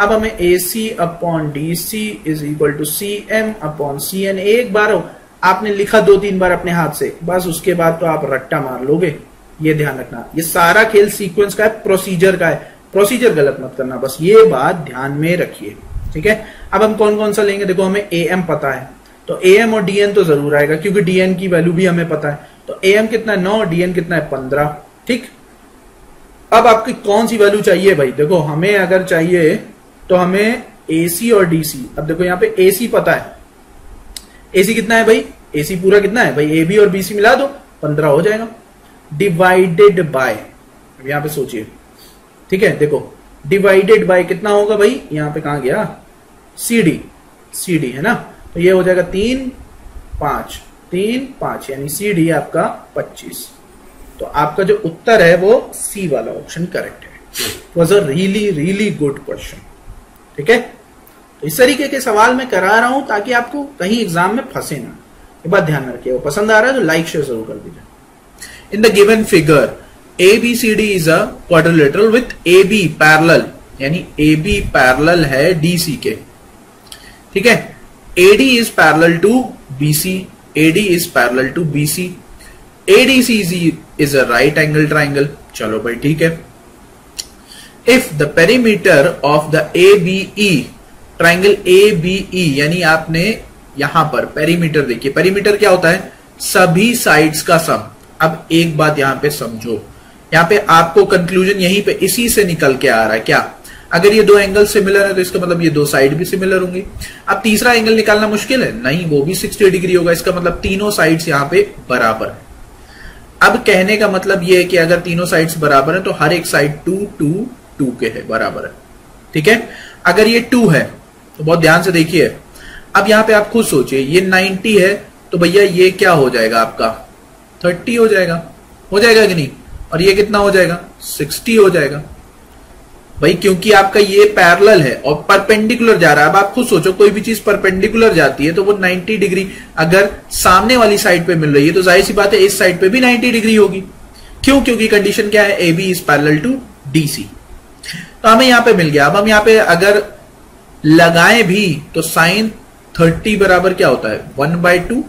अब हमें A C upon D C is equal to C M upon C N. एक बार हो आपने लिखा दो तीन बार अपने हाथ से, बस उसके बाद तो आप रट्टा मार लोगे, ये ध्यान रखना। ये सारा खेल सीक्वेंस का है, प्रोसीजर का है, प्रोसीजर गलत मत करना, बस ये बात ध्यान में रखिए, ठीक है। अब हम कौन कौन सा लेंगे, देखो हमें ए एम पता है, तो ए एम और डी एन तो जरूर आएगा क्योंकि डी एन की वैल्यू भी हमें पता है। तो ए एम कितना है, नौ, डी एन कितना है, पंद्रह, ठीक। अब आपकी कौन सी वैल्यू चाहिए भाई, देखो हमें अगर चाहिए तो हमें A C और D C। अब देखो यहाँ पे A C पता है, A C कितना है भाई, A C पूरा कितना है भाई, A B और B C मिला दो, पंद्रह हो जाएगा, डिवाइडेड बाय, अब यहाँ पे सोचिए, ठीक है। देखो डिवाइडेड बाय कितना होगा भाई, यहाँ पे कहाँ गया, C D, C D है ना, तो ये हो जाएगा तीन पांच, तीन पांच, यानी C D आपका पच्चीस। तो आपका जो उत्तर है वो C वाला ऑप्शन करेक्ट है। It was a really really good question, ठीक है। तो इस तरीके के सवाल मैं करा रहा हूं ताकि आपको कहीं एग्जाम में फंसे ना, ये बात ध्यान में रखिए। वो पसंद आ रहा है तो लाइक शेयर जरूर कर दीजिए। In the given figure A B C D is a क्वाड्रिलेटरल with A B parallel, यानी ए बी पैरेलल है डी सी के, ठीक है। A D is parallel to B C, A D is parallel to B C, A D C is a right angle triangle, चलो भाई ठीक है। If the perimeter of the A B E, triangle A B E, यानी आपने यहां पर perimeter देखिए, perimeter क्या होता है, सभी sides का सम। अब एक बात यहां पे समझो, यहां पे आपको कंक्लूजन यहीं पे इसी से निकल के आ रहा है क्या, अगर ये दो एंगल सिमिलर है तो इसका मतलब ये दो साइड भी सिमिलर होंगी। अब तीसरा एंगल निकालना मुश्किल है, नहीं, वो भी साठ डिग्री होगा। इसका मतलब तीनों साइड्स यहाँ पे बराबर है। अब कहने का मतलब ये है कि अगर तीनों साइड्स बराबर है तो हर एक साइड टू टू टू के है, बराबर है, ठीक है। अगर ये टू है तो बहुत ध्यान से देखिए, अब यहाँ पे आप खुद सोचिए, ये नाइन्टी है तो भैया ये क्या हो जाएगा आपका थर्टी हो जाएगा, हो जाएगा कि नहीं, और ये कितना हो जाएगा सिक्सटी हो जाएगा भाई, क्योंकि आपका ये पैरेलल है और परपेंडिकुलर जा रहा है। अब आप खुद सोचो कोई भी चीज परपेंडिकुलर जाती है तो वो नब्बे डिग्री अगर सामने वाली साइड पे मिल रही है तो जाहिर सी बात है इस साइड पे भी नब्बे डिग्री होगी। क्यों? क्योंकि कंडीशन क्या है, A B is parallel to D C. तो हमें यहां पे मिल गया। अब हम यहाँ पे अगर लगाए भी तो साइन थर्टी बराबर क्या होता है वन बाई टू।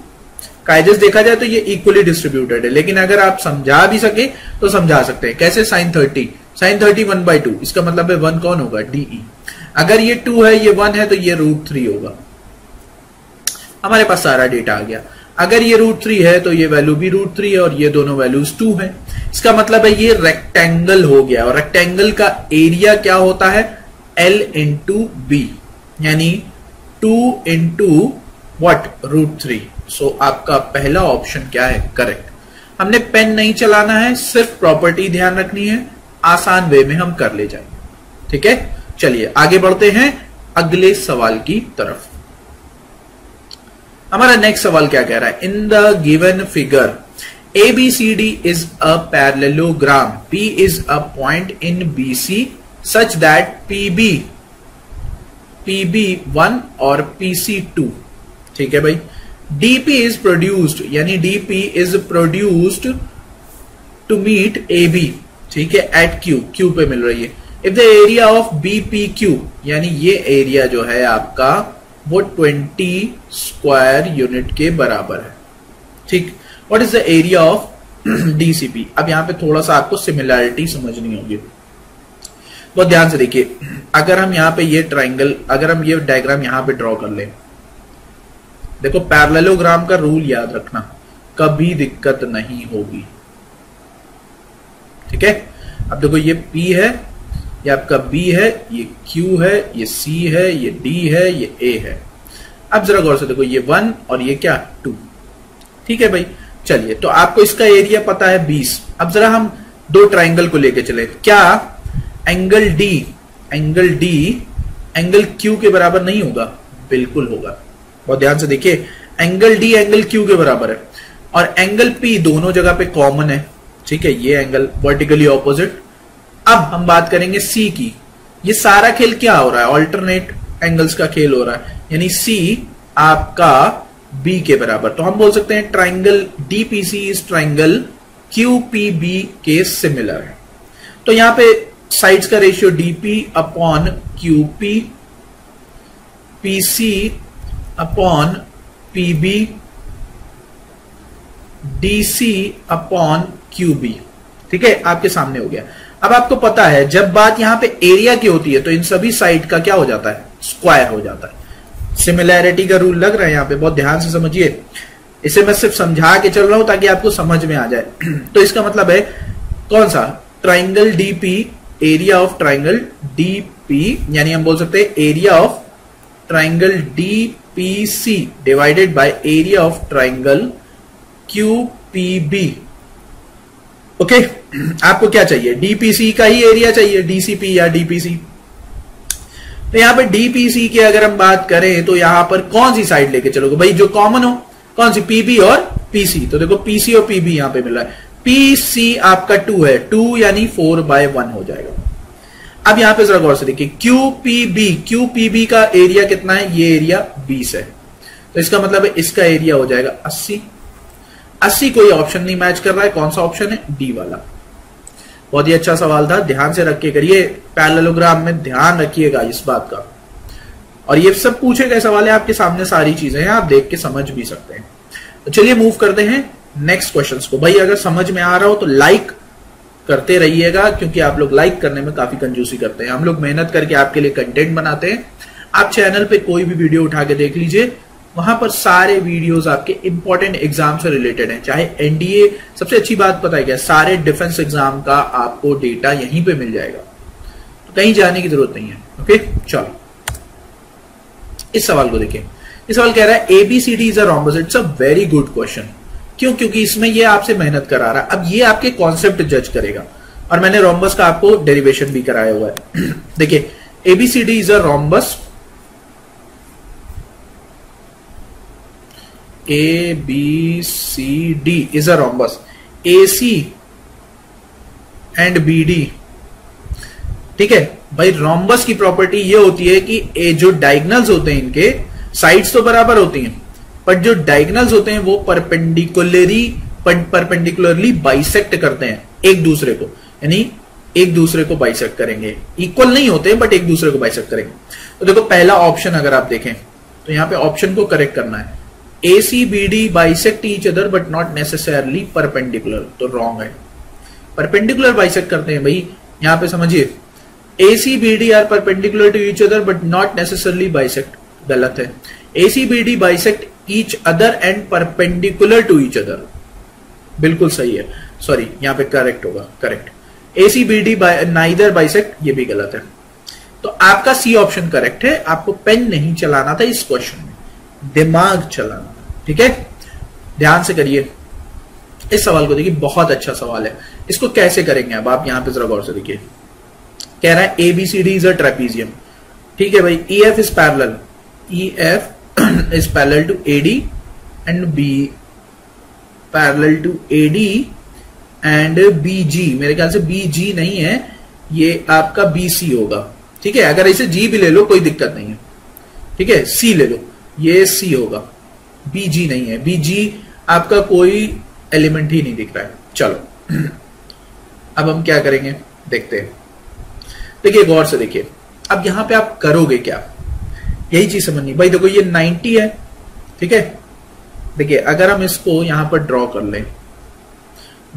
कायदे से देखा जाए तो ये इक्वली डिस्ट्रीब्यूटेड है, लेकिन अगर आप समझा भी सके तो समझा सकते हैं कैसे, sine thirty sine thirty one by two, इसका मतलब है वन कौन होगा डीई। अगर ये टू है ये वन है तो ये रूट थ्री होगा। हमारे पास सारा डेटा आ गया। अगर ये रूट थ्री है तो ये वैल्यू भी रूट थ्री है और ये दोनों वैल्यूज टू है। इसका मतलब है ये रेक्टेंगल हो गया, और रेक्टेंगल का एरिया क्या होता है एल इंटू बी, यानी टू इंटू वट रूट थ्री। सो आपका पहला ऑप्शन क्या है करेक्ट। हमने पेन नहीं चलाना है, सिर्फ प्रॉपर्टी ध्यान रखनी है, आसान वे में हम कर ले जाएंगे, ठीक है। चलिए आगे बढ़ते हैं अगले सवाल की तरफ। हमारा नेक्स्ट सवाल क्या कह रहा है, in the given figure A B C D is a पैरेललोग्राम, P is a point in B C such that P B P B one और पी सी टू, ठीक है भाई। डीपी इज प्रोड्यूस्ड, यानी DP is produced to meet A B, ठीक है, at Q, Q पे मिल रही है। If the area of B P Q, यानी ये एरिया जो है आपका वो बीस स्क्वायर यूनिट के बराबर है, ठीक। What is the area of D C P. अब यहाँ पे थोड़ा सा आपको सिमिलैरिटी समझनी होगी, बहुत ध्यान से देखिए। अगर हम यहाँ पे ये ट्राइंगल, अगर हम ये डायग्राम यहाँ पे ड्रॉ कर लें, देखो पैरेललोग्राम का रूल याद रखना, कभी दिक्कत नहीं होगी, ठीक है। अब देखो ये P है, ये आपका B है, ये Q है, ये C है, ये D है, ये A है। अब जरा गौर से देखो, ये वन और ये क्या टू, ठीक है भाई। चलिए तो आपको इसका एरिया पता है बीस। अब जरा हम दो ट्राइंगल को लेके चले, क्या angle D, angle D angle Q के बराबर नहीं होगा, बिल्कुल होगा। बहुत ध्यान से देखिए, एंगल D एंगल Q के बराबर है और एंगल P दोनों जगह पे कॉमन है, ठीक है, ये एंगल वर्टिकली ऑपोजिट। अब हम बात करेंगे सी की। ये सारा खेल क्या हो रहा है, ऑल्टरनेट एंगल्स का खेल हो रहा है, यानी सी आपका बी के बराबर। तो हम बोल सकते हैं triangle DPC is triangle QPB के सिमिलर है। तो यहां पे साइड्स का ratio DP upon QP, PC upon PB, DC upon QB, ठीक है, आपके सामने हो गया। अब आपको पता है जब बात यहां पे एरिया की होती है तो इन सभी साइड का क्या हो जाता है स्क्वायर हो जाता है। सिमिलैरिटी का रूल लग रहा है यहाँ पे, बहुत ध्यान से समझिए, इसे मैं सिर्फ समझा के चल रहा हूं ताकि आपको समझ में आ जाए। तो इसका मतलब है कौन सा triangle DP, area of triangle DP, यानी हम बोल सकते हैं area of triangle DPC divided by area of triangle QPB. Okay okay? आपको क्या चाहिए, डीपीसी का ही एरिया चाहिए, डीसीपी या डीपीसी। तो यहां पर डीपीसी की अगर हम बात करें तो यहां पर कौन सी साइड लेके चलोगे भाई, जो कॉमन हो, कौन सी, पीबी और पीसी। तो देखो पीसी और पीबी यहां पे मिल रहा है, पीसी आपका टू है, टू यानी फोर बाय वन हो जाएगा। अब यहां पे जरा गौर से देखिए, क्यूपीबी, क्यूपीबी का एरिया कितना है, ये एरिया बीस है, तो इसका मतलब है इसका एरिया हो जाएगा अस्सी। अस्सी कोई ऑप्शन नहीं मैच कर रहा है, कौन सा ऑप्शन है डी वाला। बहुत ही अच्छा सवाल था, ध्यान से रख के करिए, पैरेललोग्राम में ध्यान रखिएगा इस बात का। और ये सब पूछे गए सवाल है, आपके सामने सारी चीजें हैं, आप देख के समझ भी सकते हैं। तो चलिए मूव करते हैं नेक्स्ट क्वेश्चंस को। भाई अगर समझ में आ रहा हो तो लाइक करते रहिएगा, क्योंकि आप लोग लाइक करने में काफी कंजूसी करते हैं। हम लोग मेहनत करके आपके लिए कंटेंट बनाते हैं। आप चैनल पर कोई भी वीडियो उठा के देख लीजिए, वहां पर सारे वीडियोस आपके इंपॉर्टेंट एग्जाम से रिलेटेड हैं, चाहे एनडीए, सबसे अच्छी बात पता है क्या, सारे डिफेंस एग्जाम का आपको डेटा यहीं पे मिल जाएगा। तो कहीं जाने की जरूरत नहीं है। ओके चलो इस सवाल को देखिए। इस सवाल कह रहा है ABCD is a रोम्बस। It's a very good question. क्यों? क्योंकि इसमें ये आपसे मेहनत करा रहा है। अब ये आपके कॉन्सेप्ट जज करेगा और मैंने रोम्बस का आपको डेरिवेशन भी कराया हुआ है। देखिए ABCD is a रोम्बस, A B C D is a रोम्बस, A C and B D. ठीक है भाई, रोम्बस की प्रॉपर्टी ये होती है कि ए जो डायगनल्स होते हैं इनके साइड्स तो बराबर होती हैं, पर जो डायगनल्स होते हैं वो परपेंडिकुलरी परपेंडिकुलरली बाइसेक्ट करते हैं एक दूसरे को, यानी एक दूसरे को बाइसेक्ट करेंगे। इक्वल नहीं होते बट एक दूसरे को बाइसेक्ट करेंगे। तो देखो पहला ऑप्शन अगर आप देखें तो यहां पे ऑप्शन को करेक्ट करना है। A C B D bisect each other but not necessarily perpendicular, तो रॉन्ग है। परपेंडिकुलर बाइसेक्ट करते हैं भाई, यहां पे समझिए A C B D are perpendicular to each other but not necessarily bisect, गलत है। A C B D bisect each other and perpendicular to each other, बिल्कुल सही है। सॉरी यहां पे करेक्ट होगा, correct A C B D neither bisect, ये भी गलत है। तो आपका सी ऑप्शन करेक्ट है। आपको पेन नहीं चलाना था इस क्वेश्चन में, दिमाग चलाना था। ठीक है ध्यान से करिए इस सवाल को। देखिए बहुत अच्छा सवाल है। इसको कैसे करेंगे अब आप यहां पे जरा गौर से देखिए। कह रहा है एबीसीडी इज अ ट्रेपीजियम। ठीक है भाई, E F is parallel, E F is parallel to AD and B parallel to AD and BG. मेरे ख्याल से बीजी नहीं है, ये आपका बीसी होगा। ठीक है अगर इसे जी भी ले लो कोई दिक्कत नहीं है। ठीक है सी ले लो, ये सी होगा, बीजी नहीं है। बीजी आपका कोई एलिमेंट ही नहीं दिख रहा है। चलो अब हम क्या करेंगे देखते हैं। देखिए गौर से देखिए, अब यहां पे आप करोगे क्या, यही चीज समझनी भाई। देखो ये नब्बे है, ठीक है। देखिए अगर हम इसको यहां पर ड्रॉ कर लें,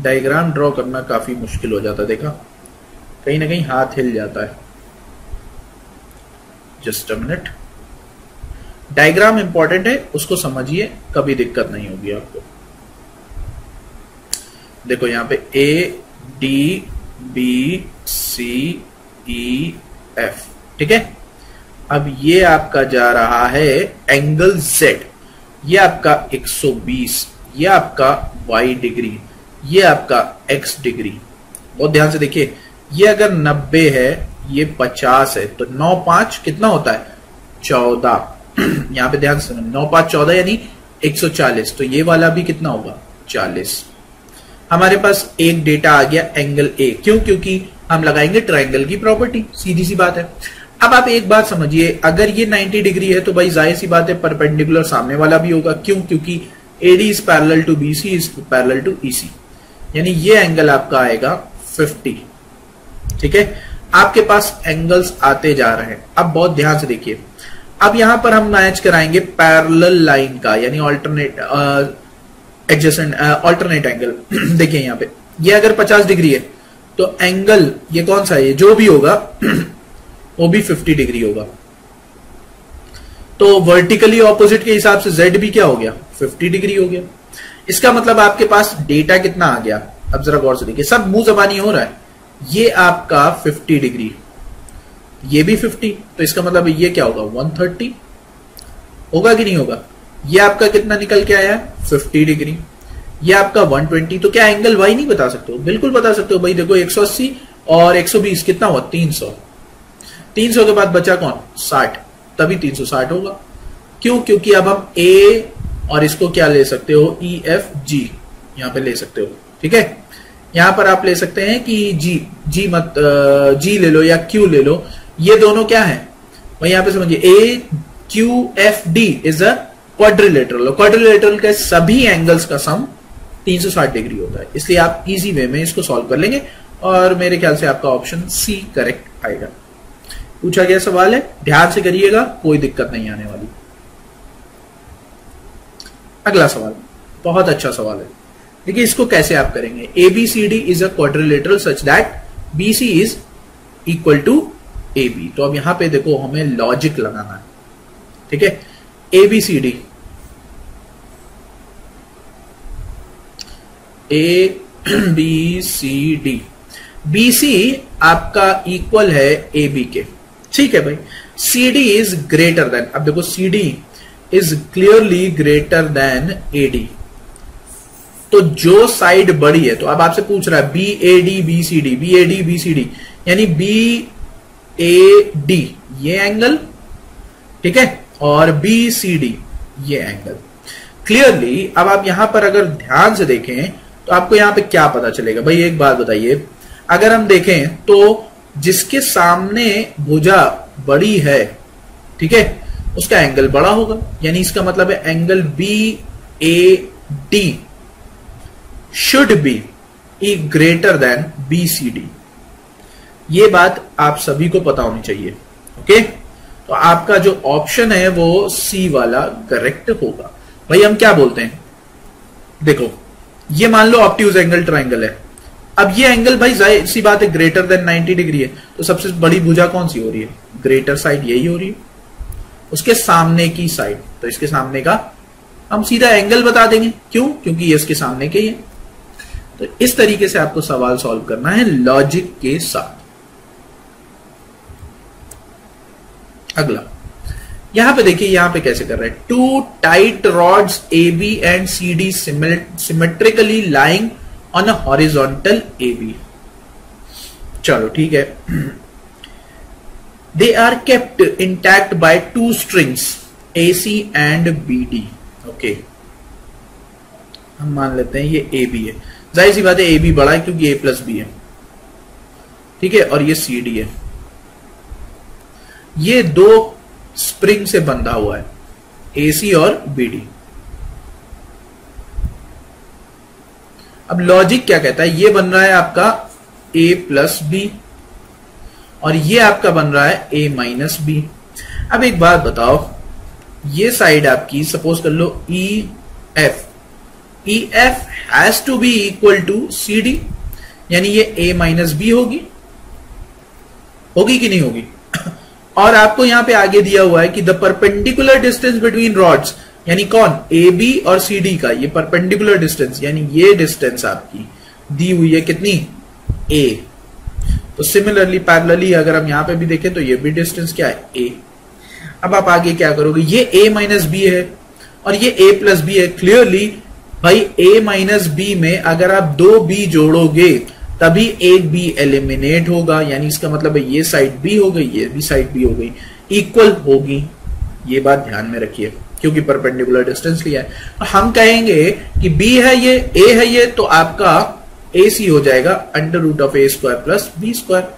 डायग्राम ड्रॉ करना काफी मुश्किल हो जाता है, देखा कहीं ना कहीं हाथ हिल जाता है। Just a minute, diagram important है, उसको समझिए, कभी दिक्कत नहीं होगी आपको। देखो यहां पे A D B C E F, ठीक है। अब ये आपका जा रहा है एंगल जेड, ये आपका एक सौ बीस, ये आपका वाई डिग्री, ये आपका एक्स डिग्री। बहुत ध्यान से देखिए, ये अगर नब्बे है, ये पचास है, तो नौ पांच कितना होता है चौदह। यहाँ पे ध्यान से सुनो, नौ पांच चौदह यानी एक सौ चालीस। तो ये वाला भी कितना होगा चालीस। हमारे पास एक डेटा आ गया एंगल ए। क्यों? क्योंकि हम लगाएंगे ट्रायंगल की प्रॉपर्टी, सीधी सी बात है। अब आप एक बात समझिए, अगर ये नब्बे डिग्री है तो भाई जाहिर सी बात है परपेंडिकुलर सामने वाला भी होगा। क्यों? क्योंकि A D is parallel to B C is parallel to E C, यानी ये एंगल आपका आएगा पचास। ठीक है आपके पास एंगल्स आते जा रहे हैं। अब बहुत ध्यान से देखिए, अब यहां पर हम मैच कराएंगे पैरेलल लाइन का, यानी ऑल्टरनेट एडजेसेंट ऑल्टरनेट एंगल। देखिए यहाँ पे ये अगर पचास डिग्री है तो एंगल ये कौन सा है, जो भी होगा वो भी पचास डिग्री होगा। तो वर्टिकली ऑपोजिट के हिसाब से Z भी क्या हो गया पचास डिग्री हो गया। इसका मतलब आपके पास डेटा कितना आ गया। अब जरा गौर से देखिए, सब मुंह जबानी हो रहा है। ये आपका पचास डिग्री, ये भी पचास, तो इसका मतलब ये क्या होगा एक सौ तीस होगा कि नहीं होगा। ये आपका कितना निकल के आया पचास डिग्री, ये आपका एक सौ बीस। तो क्या एंगल वाई नहीं बता सकते हो, बिल्कुल बता सकते हो भाई। देखो एक सौ अस्सी और एक सौ बीस कितना हुआ तीन सौ, तीन सौ के बाद बचा कौन साठ, तभी तीन सौ साठ होगा। क्यों? क्योंकि अब हम ए और इसको क्या ले सकते हो ई एफ जी यहां पे ले सकते हो। ठीक है यहां पर आप ले सकते हैं कि जी जी मत जी ले लो या क्यू ले लो, ये दोनों क्या है भाई। यहां पे समझिए A Q F D is a क्वाड्रिलेटरल। क्वाड्रिलेटरल के सभी एंगल्स का सम तीन सौ साठ डिग्री होता है, इसलिए आप इजी वे में इसको सॉल्व कर लेंगे और मेरे ख्याल से आपका ऑप्शन सी करेक्ट आएगा। पूछा गया सवाल है, ध्यान से करिएगा, कोई दिक्कत नहीं आने वाली। अगला सवाल बहुत अच्छा सवाल है। देखिए इसको कैसे आप करेंगे। ABCD is a क्वाड्रिलेटरल such that BC is equal to AB. तो अब यहां पे देखो हमें लॉजिक लगाना है। ठीक है ABCD, A B C D BC आपका इक्वल है एबी के, ठीक है भाई। सीडी इज ग्रेटर देन, अब देखो CD is clearly greater than AD, तो जो साइड बड़ी है, तो अब आपसे पूछ रहा है B A D B C D, B A D B C D यानी बी ए डी ये एंगल, ठीक है, और बी सी डी ये एंगल क्लियरली। अब आप यहां पर अगर ध्यान से देखें तो आपको यहां पे क्या पता चलेगा भाई, एक बात बताइए, अगर हम देखें तो जिसके सामने भुजा बड़ी है, ठीक है, उसका एंगल बड़ा होगा, यानी इसका मतलब है angle B A D should be E greater than B C D. ये बात आप सभी को पता होनी चाहिए, ओके। तो आपका जो ऑप्शन है वो सी वाला करेक्ट होगा। भाई हम क्या बोलते हैं, देखो ये मान लो ऑब्ट्यूज एंगल ट्राइंगल है, अब ये एंगल भाई जाहिर सी बात है ग्रेटर देन नाइंटी डिग्री है, तो सबसे बड़ी भुजा कौन सी हो रही है, ग्रेटर साइड यही हो रही है, उसके सामने की साइड। तो इसके सामने का हम सीधा एंगल बता देंगे, क्यों, क्योंकि ये इसके सामने के ही है। तो इस तरीके से आपको सवाल सॉल्व करना है लॉजिक के साथ। अगला यहां पे देखिए, यहां पे कैसे कर रहे हैं, two tight rods A B and C D symmetrically lying on a horizontal A B, चलो ठीक है, they are kept intact by two strings A C and B D, okay. हम मान लेते हैं ये ए बी है, जाहिर सी बात है ए बी बड़ा है क्योंकि ए प्लस बी है, ठीक है, और ये सी डी है, ये दो स्प्रिंग से बंधा हुआ है ए सी और बी डी। अब लॉजिक क्या कहता है, ये बन रहा है आपका a प्लस बी और ये आपका बन रहा है a माइनस बी। अब एक बात बताओ, ये साइड आपकी सपोज कर लो e f, e f has to be equal to C D, यानी ये a माइनस बी होगी, होगी कि नहीं होगी। और आपको यहां पे आगे दिया हुआ है कि the perpendicular distance between rods, यानी कौन, ए बी और सी डी का ये परपेंडिकुलर डिस्टेंस, यानी ये डिस्टेंस आपकी दी हुई है कितनी, ए। तो सिमिलरली पैरेलली अगर हम यहां पे भी देखें तो ये भी डिस्टेंस क्या है, ए। अब आप आगे क्या करोगे, ये ए माइनस बी है और ये ए प्लस बी है, क्लियरली भाई ए माइनस बी में अगर आप दो बी जोड़ोगे तभी एक बी एलिमिनेट होगा, यानी इसका मतलब है ये साइड बी हो गई, ये भी साइड बी हो गई, इक्वल होगी। ये बात ध्यान में रखिए क्योंकि परपेंडिकुलर डिस्टेंस लिया है। तो हम कहेंगे कि B है ये, A है ये, तो आपका A C हो जाएगा under root of A square plus B square.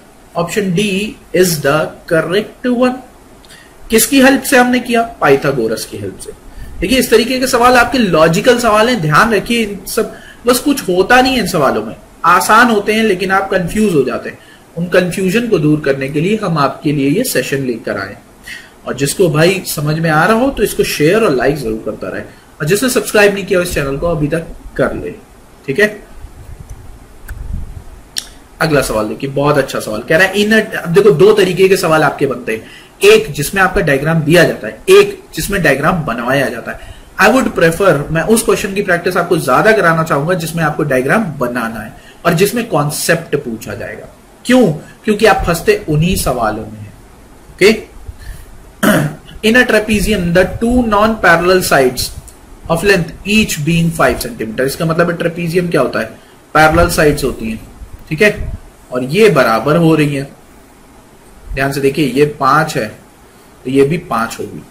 Option D is the correct one. किसकी हेल्प से हमने किया, पाइथागोरस की हेल्प से। देखिए इस तरीके के सवाल आपके लॉजिकल सवाल हैं, ध्यान रखिए इन सब, बस कुछ होता नहीं है इन सवालों में, आसान होते हैं लेकिन आप कंफ्यूज हो जाते हैं। उन कंफ्यूजन को दूर करने के लिए हम आपके लिए ये सेशन लेकर आए, और जिसको भाई समझ में आ रहा हो तो इसको शेयर और लाइक जरूर करता रहे, और जिसने सब्सक्राइब नहीं किया इस चैनल को अभी तक कर ले, ठीक है। अगला सवाल देखिए, बहुत अच्छा सवाल कह रहा है इन, अब देखो दो तरीके के सवाल आपके बनते हैं, एक जिसमें आपका डायग्राम दिया जाता है, एक जिसमें डायग्राम बनवाया जाता है। आई वुड प्रेफर, मैं उस क्वेश्चन की प्रैक्टिस आपको ज्यादा कराना चाहूंगा जिसमें आपको डायग्राम बनाना है और जिसमें कॉन्सेप्ट पूछा जाएगा। क्यों, क्योंकि आप फंसते उन्हीं सवालों में, okay. In a trapezium, the two non-parallel sides of length each being five centimeter. इसका मतलब है ट्रेपीजियम क्या होता है, पैरेलल साइड्स होती हैं, ठीक है, और ये बराबर हो रही हैं। ध्यान से देखिए, ये पांच है तो ये भी पांच होगी।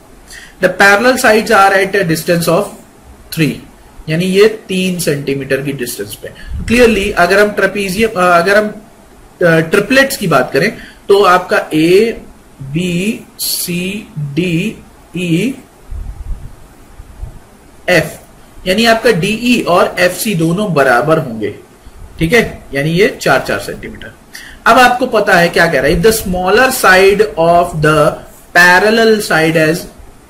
The parallel sides are at a distance of three, यानी ये तीन सेंटीमीटर की डिस्टेंस पे। क्लियरली अगर हम ट्रेपीजियम, अगर हम ट्रिपलेट्स की बात करें तो आपका A B C D E F, यानी आपका डीई और एफ सी दोनों बराबर होंगे, ठीक है, यानी ये चार चार सेंटीमीटर। अब आपको पता है क्या कह रहा है, the smaller side of the parallel side as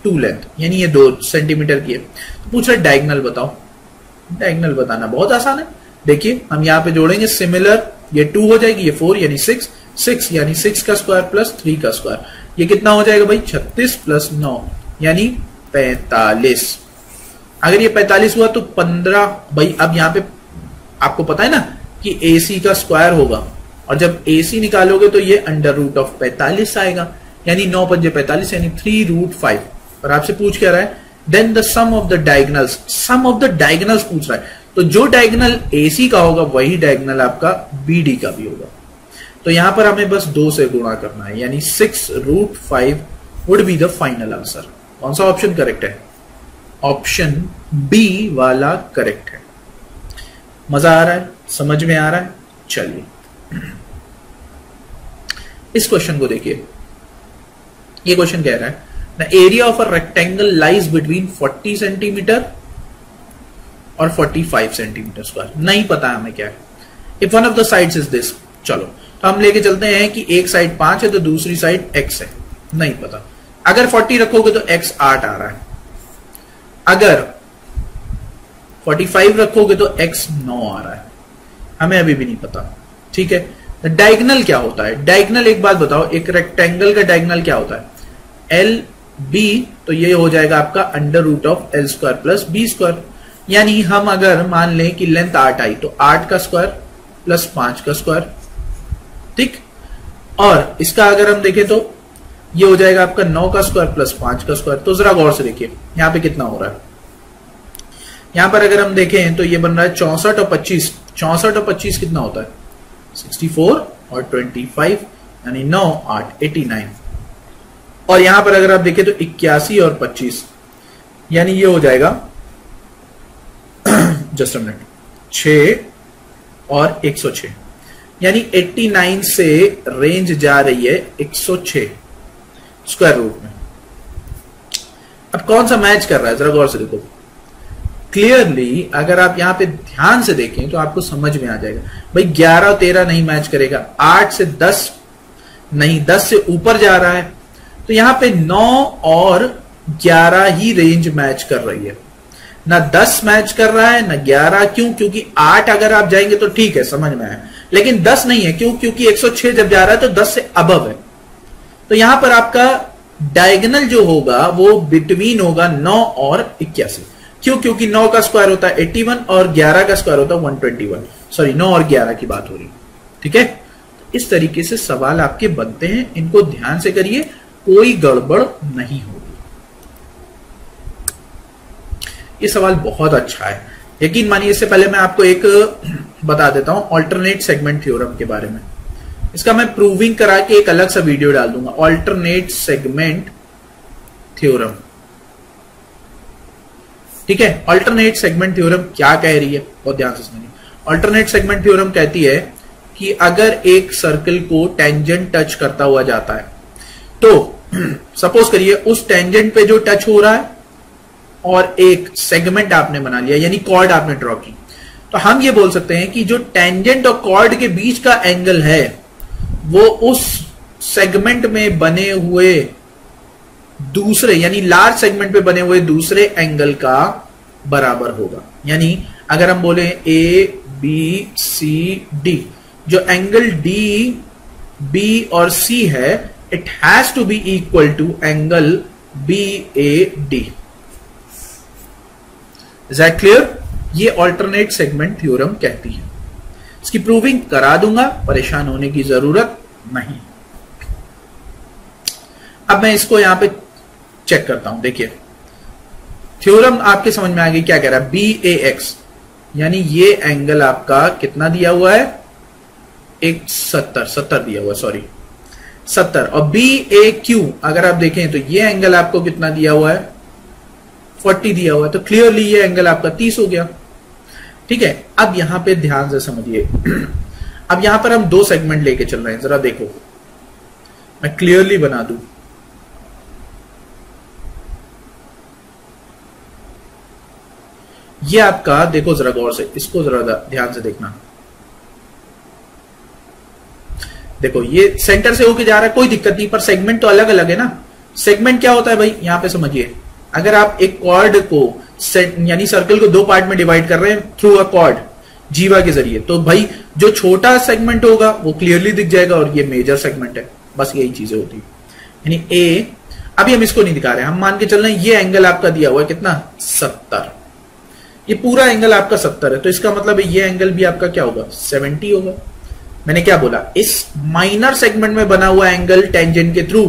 two length, यानी ये दो सेंटीमीटर की है। तो पूछ रहा है डायगोनल बताओ, डायगोनल बताना बहुत आसान है। देखिए हम यहाँ पे जोड़ेंगे सिमिलर, ये टू हो जाएगी, ये फोर यानी सिक्स, सिक्स यानी सिक्स का स्क्वायर प्लस थ्री का स्क्वायर, ये कितना हो जाएगा भाई, छत्तीस प्लस नौ यानी पैंतालीस। अगर ये पैंतालीस हुआ तो पंद्रह, भाई अब यहाँ पे आपको पता है ना कि ए सी का स्क्वायर होगा, और जब एसी निकालोगे तो ये अंडर रूट ऑफ पैंतालीस आएगा, यानी नौ पंजे पैंतालीस यानी थ्री रूट फाइव। और आपसे पूछ क्या रहा है, then the sum of the diagonals, sum of the diagonals पूछ रहा है, तो जो डायगनल एसी का होगा वही डायगनल आपका बीडी का भी होगा। तो यहां पर हमें बस दो से गुणा करना है, यानी six root five would be the final answer. कौन सा ऑप्शन करेक्ट है? ऑप्शन बी वाला करेक्ट है। मजा आ रहा है, समझ में आ रहा है? चलिए इस क्वेश्चन को देखिए। ये क्वेश्चन कह रहा है the area of a rectangle lies between forty centimetre और फोर्टी फाइव सेंटीमीटर स्क्वायर। नहीं पता हमें क्या है। If one of the sides is this, चलो तो हम लेके चलते हैं कि एक साइड पांच है तो दूसरी साइड एक्स है। नहीं पता, अगर फोर्टी रखोगे तो एक्स आठ आ रहा है, अगर फोर्टी फाइव रखोगे तो एक्स नौ आ रहा है। हमें अभी भी नहीं पता, ठीक है। तो डायगनल क्या होता है? डायगनल एक बात बताओ, एक रेक्टेंगल का डायगनल क्या होता है? एल बी, तो ये हो जाएगा आपका under root of L square plus B square. यानी हम अगर मान लें कि लेंथ आठ आई तो आठ का स्क्वायर प्लस पांच का स्क्वायर, ठीक। और इसका अगर हम देखें तो ये हो जाएगा आपका नौ का स्क्वायर प्लस पांच का स्क्वायर। तो जरा गौर से देखिए यहाँ पे कितना हो रहा है। यहाँ पर अगर हम देखें तो ये बन रहा है चौसठ और पच्चीस। चौसठ और पच्चीस कितना होता है? सिक्सटी फोर और ट्वेंटी फाइव यानी नौ आठ एटी नाइन। और यहाँ पर अगर आप देखें तो इक्यासी और पच्चीस यानी ये हो जाएगा जस्ट अ मिनट छह और एक सौ छह, यानी एटी नाइन से रेंज जा रही है एक सौ छह स्क्वायर रूट में। अब कौन सा मैच कर रहा है, जरा गौर से देखो क्लियरली। अगर आप यहां पे ध्यान से देखें तो आपको समझ में आ जाएगा। भाई ग्यारह और तेरह नहीं मैच करेगा, आठ से दस नहीं, दस से ऊपर जा रहा है। तो यहां पे नौ और ग्यारह ही रेंज मैच कर रही है, ना दस मैच कर रहा है ना ग्यारह। क्यों? क्योंकि आठ अगर आप जाएंगे तो ठीक है, समझ में आया, लेकिन दस नहीं है। क्यों? क्योंकि एक सौ छह जब जा रहा है तो दस से अबव है। तो यहां पर आपका डायगोनल जो होगा वो बिटवीन होगा नौ और इक्यासी। क्यों? क्योंकि नौ का स्क्वायर होता है इक्यासी और ग्यारह का स्क्वायर होता है एक सौ इक्कीस। सॉरी, नौ और ग्यारह की बात हो रही है, ठीक है। इस तरीके से सवाल आपके बनते हैं, इनको ध्यान से करिए, कोई गड़बड़ नहीं होगी। ये सवाल बहुत अच्छा है, यकीन मानिए। इससे पहले मैं आपको एक बता देता हूं ऑल्टरनेट सेगमेंट थ्योरम के बारे में। इसका मैं प्रूविंग करा के एक अलग सा वीडियो डाल दूंगा, ऑल्टरनेट सेगमेंट थ्योरम, ठीक है। ऑल्टरनेट सेगमेंट थ्योरम क्या कह रही है, बहुत ध्यान से सुनिए। ऑल्टरनेट सेगमेंट थ्योरम कहती है कि अगर एक सर्कल को टेंजेंट टच करता हुआ जाता है तो सपोज करिए उस टेंजेंट पे जो टच हो रहा है और एक सेगमेंट आपने बना लिया, यानी कॉर्ड आपने ड्रॉ की, तो हम ये बोल सकते हैं कि जो टेंजेंट और कॉर्ड के बीच का एंगल है वो उस सेगमेंट में बने हुए दूसरे, यानी लार्ज सेगमेंट पे बने हुए दूसरे एंगल का बराबर होगा। यानी अगर हम बोले ए बी सी डी, जो एंगल डी बी और सी है it has to be equal to angle B A D. Is that clear? ये ऑल्टरनेट सेगमेंट थ्योरम कहती है। इसकी प्रूविंग करा दूंगा, परेशान होने की जरूरत नहीं। अब मैं इसको यहां पे चेक करता हूं। देखिए थ्योरम आपके समझ में आ गई, क्या कह रहा है? बी ए एक्स, यानी ये एंगल आपका कितना दिया हुआ है? एक सत्तर सत्तर दिया हुआ, सॉरी सत्तर। और बी ए क्यू अगर आप देखें तो ये एंगल आपको कितना दिया हुआ है? चालीस दिया हुआ है। तो क्लियरली ये एंगल आपका तीस हो गया, ठीक है। अब यहां पे ध्यान से समझिए, अब यहां पर हम दो सेगमेंट लेके चल रहे हैं। जरा देखो मैं क्लियरली बना दूं, ये आपका देखो जरा गौर से, इसको जरा ध्यान से देखना। देखो ये सेंटर से होके जा रहा है, कोई दिक्कत नहीं, पर सेगमेंट तो अलग अलग है ना। सेगमेंट क्या होता है भाई, यहां पे समझिए, अगर आप एक कॉर्ड को, यानी सर्कल को दो पार्ट में डिवाइड कर रहे हैं थ्रू अ कॉर्ड, जीवा के जरिए, तो भाई जो छोटा सेगमेंट होगा वो क्लियरली दिख जाएगा और ये मेजर सेगमेंट है। बस यही चीजें होती है। यानी ए, अभी हम इसको नहीं दिखा रहे, हम मान के चल रहे हैं ये एंगल आपका दिया हुआ है कितना? सत्तर। ये पूरा एंगल आपका सत्तर है, तो इसका मतलब है ये एंगल भी आपका क्या होगा? सेवेंटी होगा। मैंने क्या बोला, इस माइनर सेगमेंट में बना हुआ एंगल टेंजेंट के थ्रू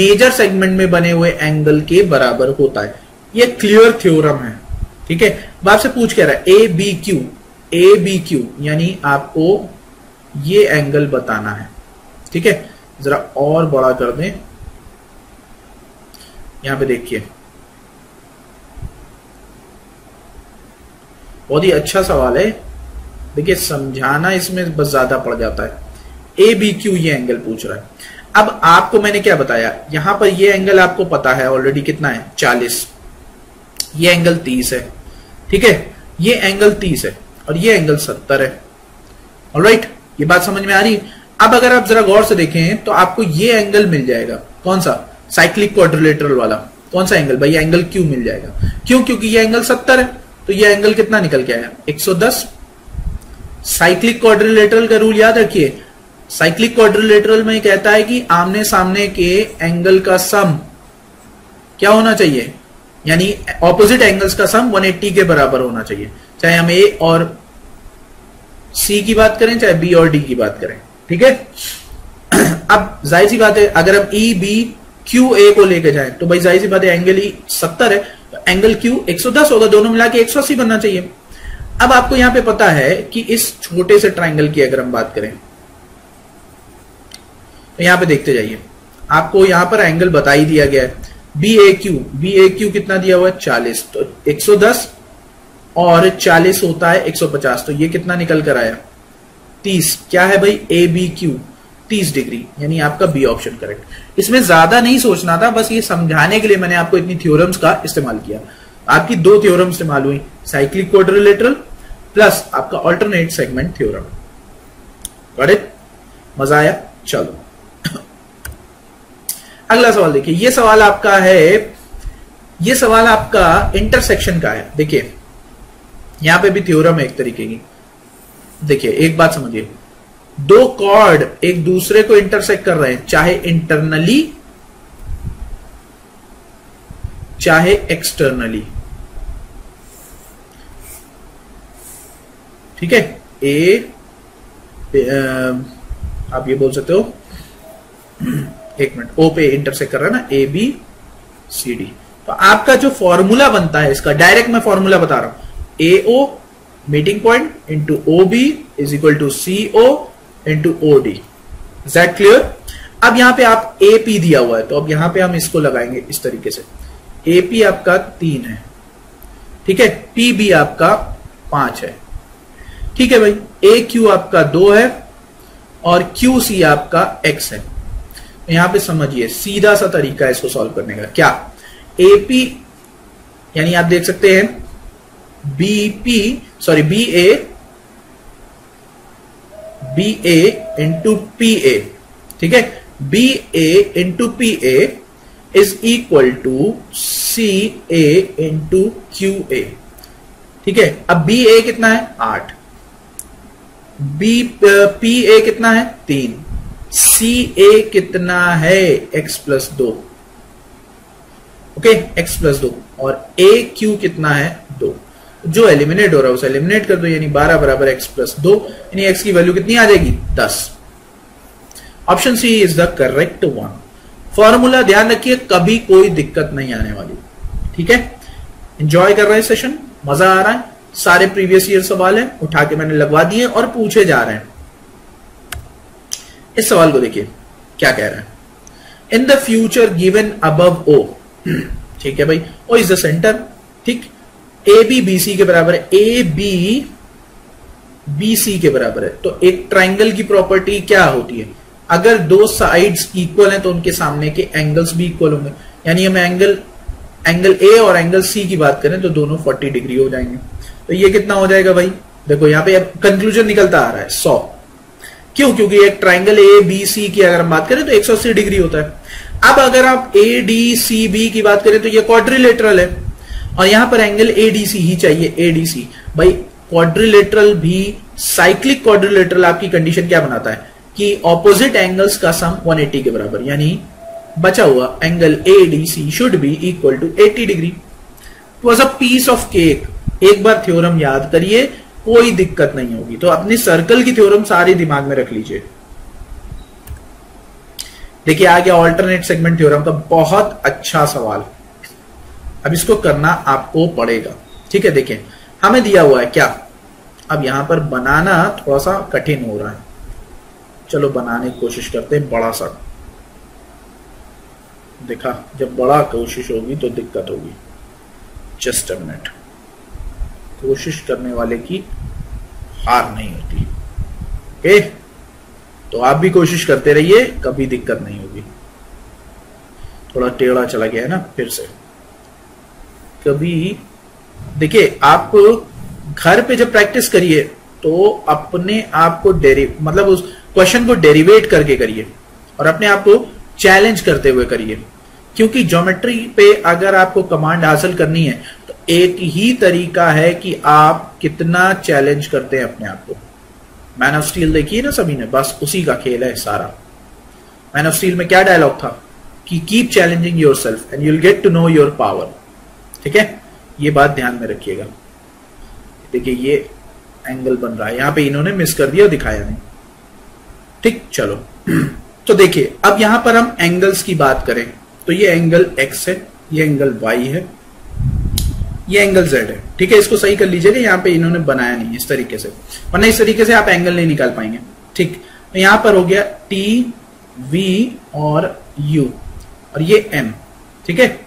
मेजर सेगमेंट में बने हुए एंगल के बराबर होता है। ये क्लियर थ्योरम है, ठीक है। अब आपसे पूछ क्या रहा है, A B Q, A B Q यानी आपको ये एंगल बताना है, ठीक है। जरा और बड़ा कर दें, यहां पे देखिए बहुत ही अच्छा सवाल है। देखिए समझाना इसमें बस ज्यादा पड़ जाता है। ए बी क्यू ये एंगल पूछ रहा है। अब आपको मैंने क्या बताया, यहां पर ये एंगल आपको पता है ऑलरेडी कितना है, चालीस। ये एंगल तीस है, ठीक है, ये एंगल तीस है और ये एंगल सत्तर है। ऑलराइट, ये बात समझ में आ रही। अब अगर आप जरा गौर से देखें तो आपको ये एंगल मिल जाएगा, कौन सा, साइक्लिक क्वाड्रिलेटरल वाला। कौन सा एंगल भाई, एंगल क्यू मिल जाएगा। क्यों, क्योंकि ये एंगल सत्तर है तो ये एंगल कितना निकल के आया, एक सौ दस। साइक्लिक क्वाड्रिलेटरल का रूल याद रखिए, साइक्लिक क्वाड्रिलेटरल में कहता है कि आमने सामने के एंगल का सम क्या होना चाहिए, यानी ऑपोजिट एंगल्स का सम एक सौ अस्सी के बराबर होना चाहिए, चाहे हम ए और सी की बात करें, चाहे बी और डी की बात करें, ठीक है। अब जाहिर सी बात है अगर हम ई बी क्यू ए को लेकर जाए तो भाई जाहिर सी बात है एंगल ई सत्तर है तो एंगल क्यू एक सौ दस होगा, दोनों मिला के एक सौ अस्सी बनना चाहिए। अब आपको यहां पे पता है कि इस छोटे से ट्राइंगल की अगर हम बात करें तो यहां पे देखते जाइए, आपको यहां पर एंगल बता ही दिया गया है B A Q. B A Q कितना दिया हुआ है, चालीस, तो एक सौ दस और चालीस होता है एक सौ पचास, तो ये कितना निकल कर आया, तीस। क्या है भाई, ए बी क्यू तीस डिग्री, यानी आपका बी ऑप्शन करेक्ट। इसमें ज्यादा नहीं सोचना था, बस ये समझाने के लिए मैंने आपको इतनी थ्योरम्स का इस्तेमाल किया। आपकी दो थ्योरम इस्तेमाल हुई, साइक्लिक क्वाड्रिलेटरल प्लस आपका alternate segment theorem. Got it? मजा आया? चलो अगला सवाल देखिए। ये सवाल आपका है, ये सवाल आपका इंटरसेक्शन का है। देखिए यहां पे भी थ्योरम है एक तरीके की। देखिए एक बात समझिए, दो कॉर्ड एक दूसरे को इंटरसेक्ट कर रहे हैं, चाहे इंटरनली चाहे एक्सटर्नली, ठीक है। ए आप ये बोल सकते हो, एक मिनट, ओ पे इंटरसेक्ट कर रहा है ना, ए बी सी डी, तो आपका जो फॉर्मूला बनता है इसका, डायरेक्ट मैं फॉर्मूला बता रहा हूं, A O meeting point into O B is equal to C O into O D. Is that clear? अब यहां पे आप ए पी दिया हुआ है, तो अब यहां पे हम इसको लगाएंगे इस तरीके से, ए पी आपका तीन है, ठीक है, पी बी आपका पांच है, ठीक है भाई। ए क्यू आपका दो है और क्यू सी आपका एक्स है। यहां पे समझिए सीधा सा तरीका है इसको सॉल्व करने का, क्या, ए पी यानी आप देख सकते हैं B P sorry B A B A into P A, ठीक है, B A into P A is equal to C A into Q A, ठीक है। अब बी ए कितना है, आठ, बी पी ए कितना है, तीन, सी ए कितना है, एक्स प्लस दो, ओके, एक्स प्लस दो, और ए क्यू कितना है, दो। जो एलिमिनेट हो रहा है उसे एलिमिनेट कर दो, यानी बारह बराबर एक्स प्लस दो, यानी एक्स की वैल्यू कितनी आ जाएगी, दस। Option C is the correct one. Formula ध्यान रखिए, कभी कोई दिक्कत नहीं आने वाली, ठीक है। एंजॉय कर रहे हैं सेशन, मजा आ रहा है। सारे प्रीवियस ईयर सवाल हैं, उठा के मैंने लगवा दिए और पूछे जा रहे हैं। इस सवाल को देखिए क्या कह रहा है, in the future given above O, ठीक है भाई, ओ इज द सेंटर, ठीक, ए बी बी सी के बराबर है, ए बी बी सी के बराबर है, तो एक ट्राइंगल की प्रॉपर्टी क्या होती है, अगर दो साइड्स इक्वल हैं तो उनके सामने के एंगल्स भी इक्वल होंगे, यानी हम एंगल एंगल ए और एंगल सी की बात करें तो दोनों चालीस डिग्री हो जाएंगे। तो ये कितना हो जाएगा भाई, देखो यहाँ पे अब कंक्लूजन निकलता आ रहा है, सौ। क्यों, क्योंकि एक ट्राइंगल ए बी सी की अगर हम बात करें तो एक सौ अस्सी डिग्री होता है। अब अगर आप ए डी सी बी की बात करें तो ये क्वाड्रिलेटरल है और यहाँ पर एंगल ए डी सी ही चाहिए, ए डी सी। भाई क्वाड्रिलेटरल भी, साइक्लिक क्वाड्रिलेटरल आपकी कंडीशन क्या बनाता है कि ऑपोजिट एंगल्स का सम एक सौ अस्सी के बराबर, यानी बचा हुआ angle ADC should be equal to अस्सी डिग्री। It was a piece of cake. एक बार थ्योरम याद करिए, कोई दिक्कत नहीं होगी। तो अपनी सर्कल की थ्योरम सारी दिमाग में रख लीजिए। देखिए आ गया ऑल्टरनेट सेगमेंट थ्योरम का बहुत अच्छा सवाल, अब इसको करना आपको पड़ेगा। ठीक है, देखिए हमें दिया हुआ है क्या, अब यहां पर बनाना थोड़ा सा कठिन हो रहा है, चलो बनाने की कोशिश करते हैं। बड़ा सा देखा, जब बड़ा कोशिश होगी तो दिक्कत होगी। जस्ट अ मिनट, कोशिश करने वाले की हार नहीं होती। ओके, तो आप भी कोशिश करते रहिए, कभी दिक्कत नहीं होगी। थोड़ा टेढ़ा चला गया है ना, फिर से कभी। देखिए आप घर पे जब प्रैक्टिस करिए तो अपने आप को डेरी मतलब उस क्वेश्चन को डेरिवेट करके करिए और अपने आप को चैलेंज करते हुए करिए, क्योंकि ज्योमेट्री पे अगर आपको कमांड हासिल करनी है तो एक ही तरीका है कि आप कितना चैलेंज करते हैं अपने आप को। मैन ऑफ स्टील देखिए ना सभी ने, बस उसी का खेल है सारा। मैन ऑफ स्टील में क्या डायलॉग था कि keep challenging yourself and you will get to know your power. ठीक है, ये बात ध्यान में रखिएगा। देखिए ये एंगल बन रहा है, यहां पे इन्होंने मिस कर दिया और दिखाया नहीं। ठीक, चलो तो देखिए अब यहां पर हम एंगल्स की बात करें तो ये एंगल एक्स है, ये एंगल वाई है, ये एंगल जेड है। ठीक है, इसको सही कर लीजिएगा, यहाँ पे इन्होंने बनाया नहीं इस तरीके से, वरना इस तरीके से आप एंगल नहीं निकाल पाएंगे। ठीक, यहां पर हो गया टी वी और यू और ये एम। ठीक है,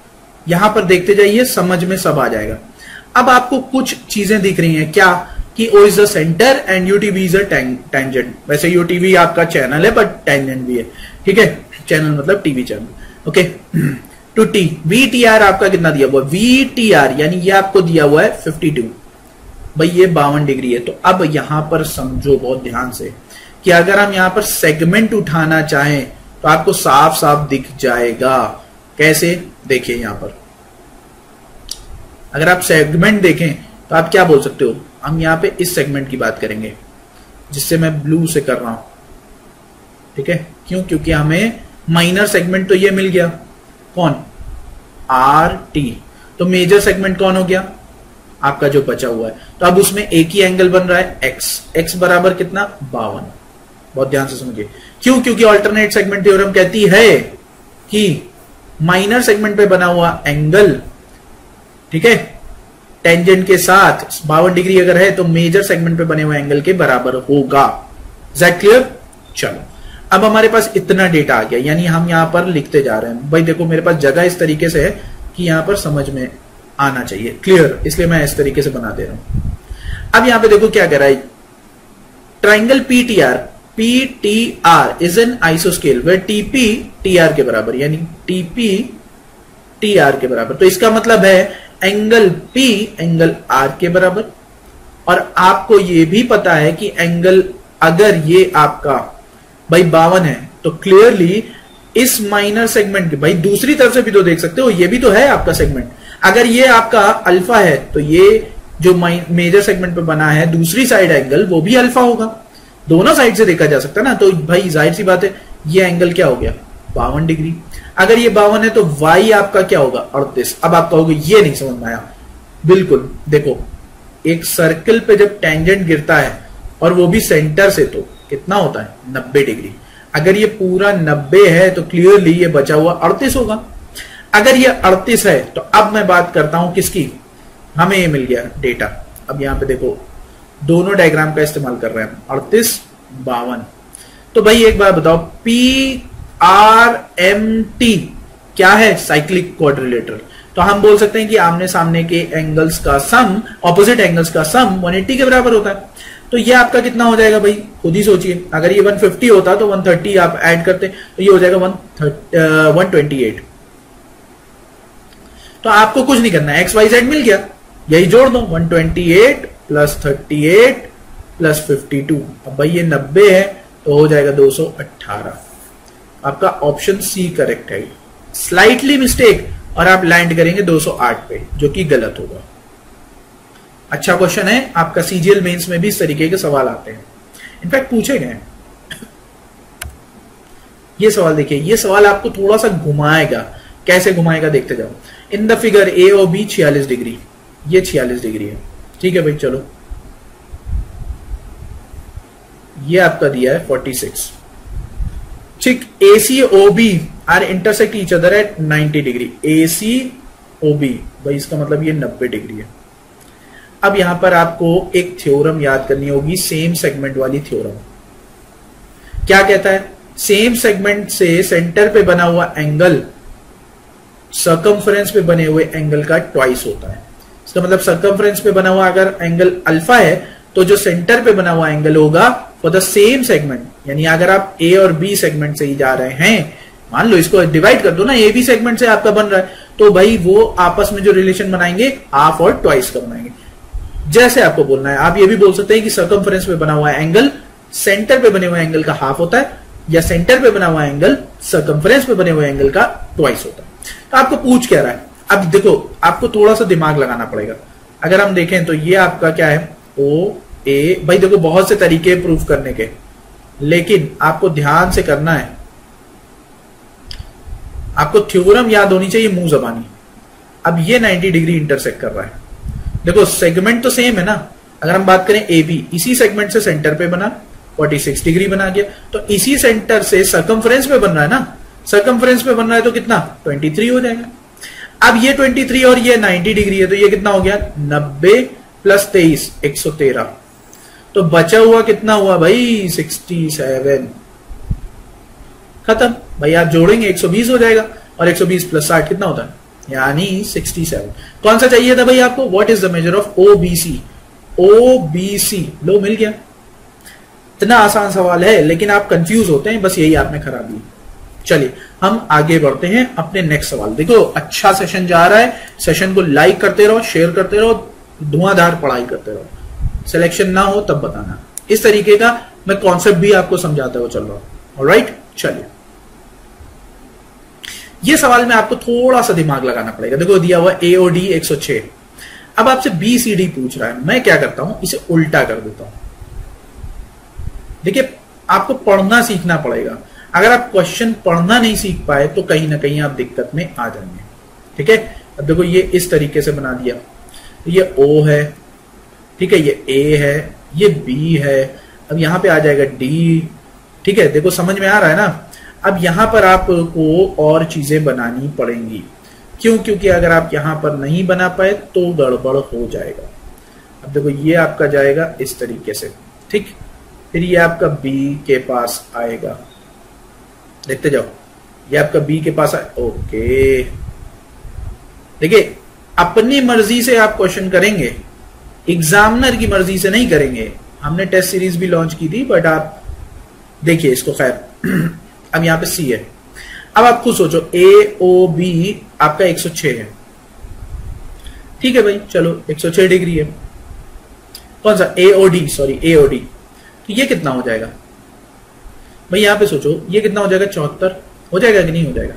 यहां पर देखते जाइए, समझ में सब आ जाएगा। अब आपको कुछ चीजें दिख रही हैं क्या कि O is the centre and UTV is a tangent. वैसे यूटीवी आपका चैनल है बट टेंजेंट भी है। ठीक है, चैनल मतलब TV channel. Okay, two T V T R आपका कितना दिया हुआ है, वी टी आर यानी ये आपको दिया हुआ है बावन। भाई ये बावन डिग्री है। तो अब यहां पर समझो बहुत ध्यान से कि अगर हम यहां पर सेगमेंट उठाना चाहें तो आपको साफ साफ दिख जाएगा। कैसे, देखिए यहां पर अगर आप सेगमेंट देखें तो आप क्या बोल सकते हो, हम यहां पे इस सेगमेंट की बात करेंगे जिससे मैं ब्लू से कर रहा हूं। ठीक है, क्यों, क्योंकि हमें माइनर सेगमेंट तो ये मिल गया कौन, आर टी। तो मेजर सेगमेंट कौन हो गया आपका जो बचा हुआ है। तो अब उसमें एक ही एंगल बन रहा है एक्स, एक्स बराबर कितना बावन। बहुत ध्यान से समझिए, क्यों, क्योंकि ऑल्टरनेट सेगमेंट थ्योरम कहती है कि माइनर सेगमेंट पे बना हुआ एंगल, ठीक है, टेंजेंट के साथ बावन डिग्री अगर है तो मेजर सेगमेंट पे बने हुए एंगल के बराबर होगा। Is that clear? चलो अब हमारे पास इतना डेटा आ गया, यानी हम यहां पर लिखते जा रहे हैं। भाई देखो मेरे पास जगह इस तरीके से है कि यहां पर समझ में आना चाहिए, क्लियर, इसलिए मैं इस तरीके से बना दे रहा हूं। अब यहां पे देखो क्या कर रहा है, triangle PTR, P T R is an isoscale where T P T R के बराबर, यानी T P T R के बराबर। तो इसका मतलब है एंगल P एंगल R के बराबर। और आपको ये भी पता है कि एंगल, अगर ये आपका भाई बावन है तो क्लियरली इस माइनर सेगमेंट के, भाई दूसरी तरफ से भी तो देख सकते हो, ये भी तो है आपका सेगमेंट। अगर ये आपका अल्फा है तो ये जो मेजर सेगमेंट पे बना है दूसरी साइड एंगल वो भी अल्फा होगा, दोनों साइड से देखा जा सकता है ना। तो भाई जाहिर सी बात है ये एंगल क्या हो गया बावन डिग्री। अगर ये बावन है तो वाई आपका क्या होगा अड़तीस। अब आप कहोगे ये नहीं समझ में आया, बिल्कुल देखो एक सर्कल पे जब टेंजेंट गिरता है और वो भी सेंटर से तो कितना होता है नब्बे डिग्री। अगर ये पूरा नब्बे है तो क्लियरली ये बचा हुआ अड़तीस होगा। अगर ये अड़तीस है तो अब मैं बात करता हूं किसकी, हमें ये मिल गया डेटा। अब यहां पे देखो दोनों डायग्राम का इस्तेमाल कर रहे हैं अड़तीस बावन। तो भाई एक बार बताओ पी आर एम टी क्या है, साइक्लिक क्वाड्रिलेटरल। तो हम बोल सकते हैं कि आमने सामने के एंगल्स का सम, ऑपोजिट एंगल्स का सम एक सौ अस्सी के बराबर होता है। तो ये आपका कितना हो जाएगा भाई, खुद ही सोचिए। अगर ये एक सौ पचास होता तो एक सौ तीस आप ऐड करते तो ये हो जाएगा एक सौ अट्ठाईस। तो आपको कुछ नहीं करना है, एक्स वाई जेड मिल गया, यही जोड़ दो एक सौ अट्ठाईस plus thirty eight plus fifty two. अब भाई ये नब्बे है तो हो जाएगा दो सौ अठारह। आपका ऑप्शन सी करेक्ट है, स्लाइटली मिस्टेक, और आप लैंड करेंगे दो सौ आठ पे जो कि गलत होगा। अच्छा क्वेश्चन है आपका, सीजीएल मेंस में भी इस तरीके के सवाल आते हैं, इनफैक्ट पूछे गए। ये सवाल देखिए, ये सवाल आपको थोड़ा सा घुमाएगा, कैसे घुमाएगा देखते जाओ। In the figure A O B छियालीस डिग्री, ये छियालीस डिग्री है। ठीक है भाई, चलो ये आपका दिया है छियालीस. ठीक, A C O B are intersect each other at ninety degree. A C O B भाई इसका मतलब ये नब्बे डिग्री है. अब यहां पर आपको एक थ्योरम याद करनी होगी, सेम सेगमेंट वाली थ्योरम. क्या कहता है? सेम सेगमेंट से सेंटर पे बना हुआ एंगल सर्कमफ्रेंस पे बने हुए एंगल का ट्वाइस होता है. इसका मतलब सर्कमफ्रेंस पे बना हुआ अगर एंगल अल्फा है तो जो सेंटर पे बना हुआ एंगल होगा फॉर द सेम सेगमेंट, यानी अगर आप ए और बी सेगमेंट से ही जा रहे हैं, मान लो इसको डिवाइड कर दो ना, ए बी सेगमेंट से आपका बन रहा है, तो भाई वो आपस में जो रिलेशन बनाएंगे हाफ और ट्वाइस का बनाएंगे. जैसे आपको बोलना है, आप ये भी बोल सकते हैं कि सर्कमफ्रेंस पे बना हुआ एंगल सेंटर पे बने हुए एंगल का हाफ होता है, या सेंटर पे बना हुआ एंगल सर्कमफ्रेंस पे बने हुए एंगल का ट्वाइस होता है. तो आपको पूछ क्या रहा है? अब देखो आपको थोड़ा सा दिमाग लगाना पड़ेगा. अगर हम देखें तो ये आपका क्या है, ओ ए. भाई देखो बहुत से तरीके प्रूफ करने के, लेकिन आपको ध्यान से करना है. आपको थ्योरम याद होनी चाहिए मुंह जबानी. अब ये नाइंटी डिग्री इंटरसेक्ट कर रहा है. देखो सेगमेंट तो सेम है ना. अगर हम बात करें ए बी, इसी सेगमेंट से सेंटर पे बना छियालीस डिग्री बना गया, तो इसी सेंटर से सर्कमफ्रेंस पे बन रहा है ना. सर्कमफ्रेंस पे बन रहा है तो कितना तेईस हो जाएगा. अब ये तेईस और ये नाइंटी डिग्री है, तो ये कितना हो गया, नब्बे प्लस तेईस एक सौ तेरह. तो बचा हुआ कितना हुआ भाई, सड़सठ. खत्म भाई, आप जोड़ेंगे एक सौ बीस हो जाएगा, और एक सौ बीस प्लस साठ कितना होता है, यानी सड़सठ. कौन सा चाहिए था भाई आपको? What is the measure of O B C? O B C लो मिल गया. इतना आसान सवाल है, लेकिन आप कंफ्यूज होते हैं, बस यही आपने खराबी है. चलिए हम आगे बढ़ते हैं अपने नेक्स्ट सवाल. देखो अच्छा सेशन जा रहा है, सेशन को लाइक करते रहो, शेयर करते रहो, धुआंधार पढ़ाई करते रहो. सिलेक्शन ना हो तब बताना. इस तरीके का मैं कॉन्सेप्ट भी आपको समझाते हुए चल रहा हूं. ऑलराइट, चलिए ये सवाल में आपको थोड़ा सा दिमाग लगाना पड़ेगा. देखो दिया हुआ ए ओ डी एक सौ छह. अब आपसे बी सी डी पूछ रहा है. मैं क्या करता हूं, इसे उल्टा कर देता हूं. देखिए आपको पढ़ना सीखना पड़ेगा. अगर आप क्वेश्चन पढ़ना नहीं सीख पाए तो कहीं ना कहीं आप दिक्कत में आ जाएंगे. ठीक है, अब देखो ये इस तरीके से बना दिया. ये O है, ठीक है, ये A है, ये B है, अब यहाँ पे आ जाएगा D. ठीक है, देखो समझ में आ रहा है ना. अब यहाँ पर आपको और चीजें बनानी पड़ेंगी. क्यों? क्योंकि अगर आप यहाँ पर नहीं बना पाए तो गड़बड़ हो जाएगा. अब देखो ये आपका जाएगा इस तरीके से, ठीक, फिर ये आपका B के पास आएगा. देखते जाओ, ये आपका बी के पास आए. ओके, देखिए अपनी मर्जी से आप क्वेश्चन करेंगे, एग्जामिनर की मर्जी से नहीं करेंगे. हमने टेस्ट सीरीज भी लॉन्च की थी, बट आप देखिए इसको. खैर, अब यहां पे सी है. अब आप खुद सोचो, ए ओ बी आपका एक सौ छह है. ठीक है भाई, चलो एक सौ छह डिग्री है. कौन सा, A O D, sorry A O D. तो ये कितना हो जाएगा भाई, यहाँ पे सोचो ये कितना हो जाएगा, चौहत्तर हो जाएगा कि नहीं हो जाएगा.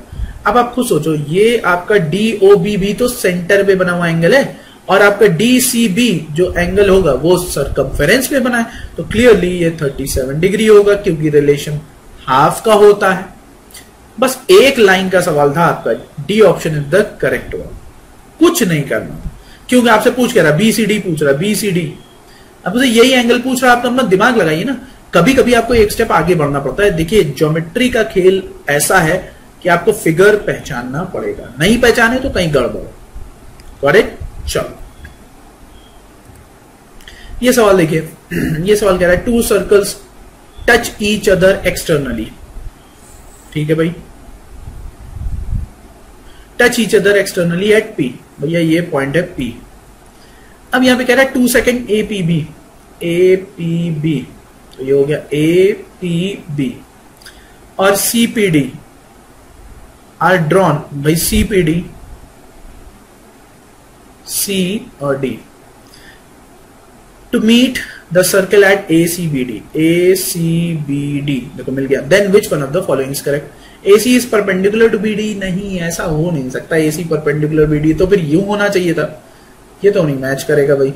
अब आप खुद सोचो, ये आपका D O B भी तो सेंटर पे बना हुआ एंगल है, और आपका D C B जो एंगल होगा वो सर्कमफेरेंस पे बना है, तो क्लियरली ये सैंतीस डिग्री होगा, क्योंकि रिलेशन हाफ का होता है. बस एक लाइन का सवाल था आपका. D option is the correct one. कुछ नहीं करना, क्योंकि आपसे पूछ कह रहा, बीसीडी पूछ रहा, बीसीडी. अब उसे यही एंगल पूछ रहा, आप तो अपना दिमाग लगाइए ना. कभी कभी आपको एक स्टेप आगे बढ़ना पड़ता है. देखिए ज्योमेट्री का खेल ऐसा है कि आपको फिगर पहचानना पड़ेगा, नहीं पहचाने तो कहीं गड़बड़. करेक्ट, चलो ये सवाल देखिए. ये सवाल कह रहा है two circles touch each other externally. ठीक है भाई, touch each other externally at P. भैया ये पॉइंट है पी. अब यहां पे कह रहा है two secant A P B. A P B ये हो गया ए पी बी, और C P D are drawn. भाई सी पी डी, सी और D to meet the circle at A C B D. A C B D देखो मिल गया. Then which one of the following is correct. A C is perpendicular to B D. नहीं, ऐसा हो नहीं सकता. A C perpendicular B D तो फिर यू होना चाहिए था. ये तो नहीं मैच करेगा भाई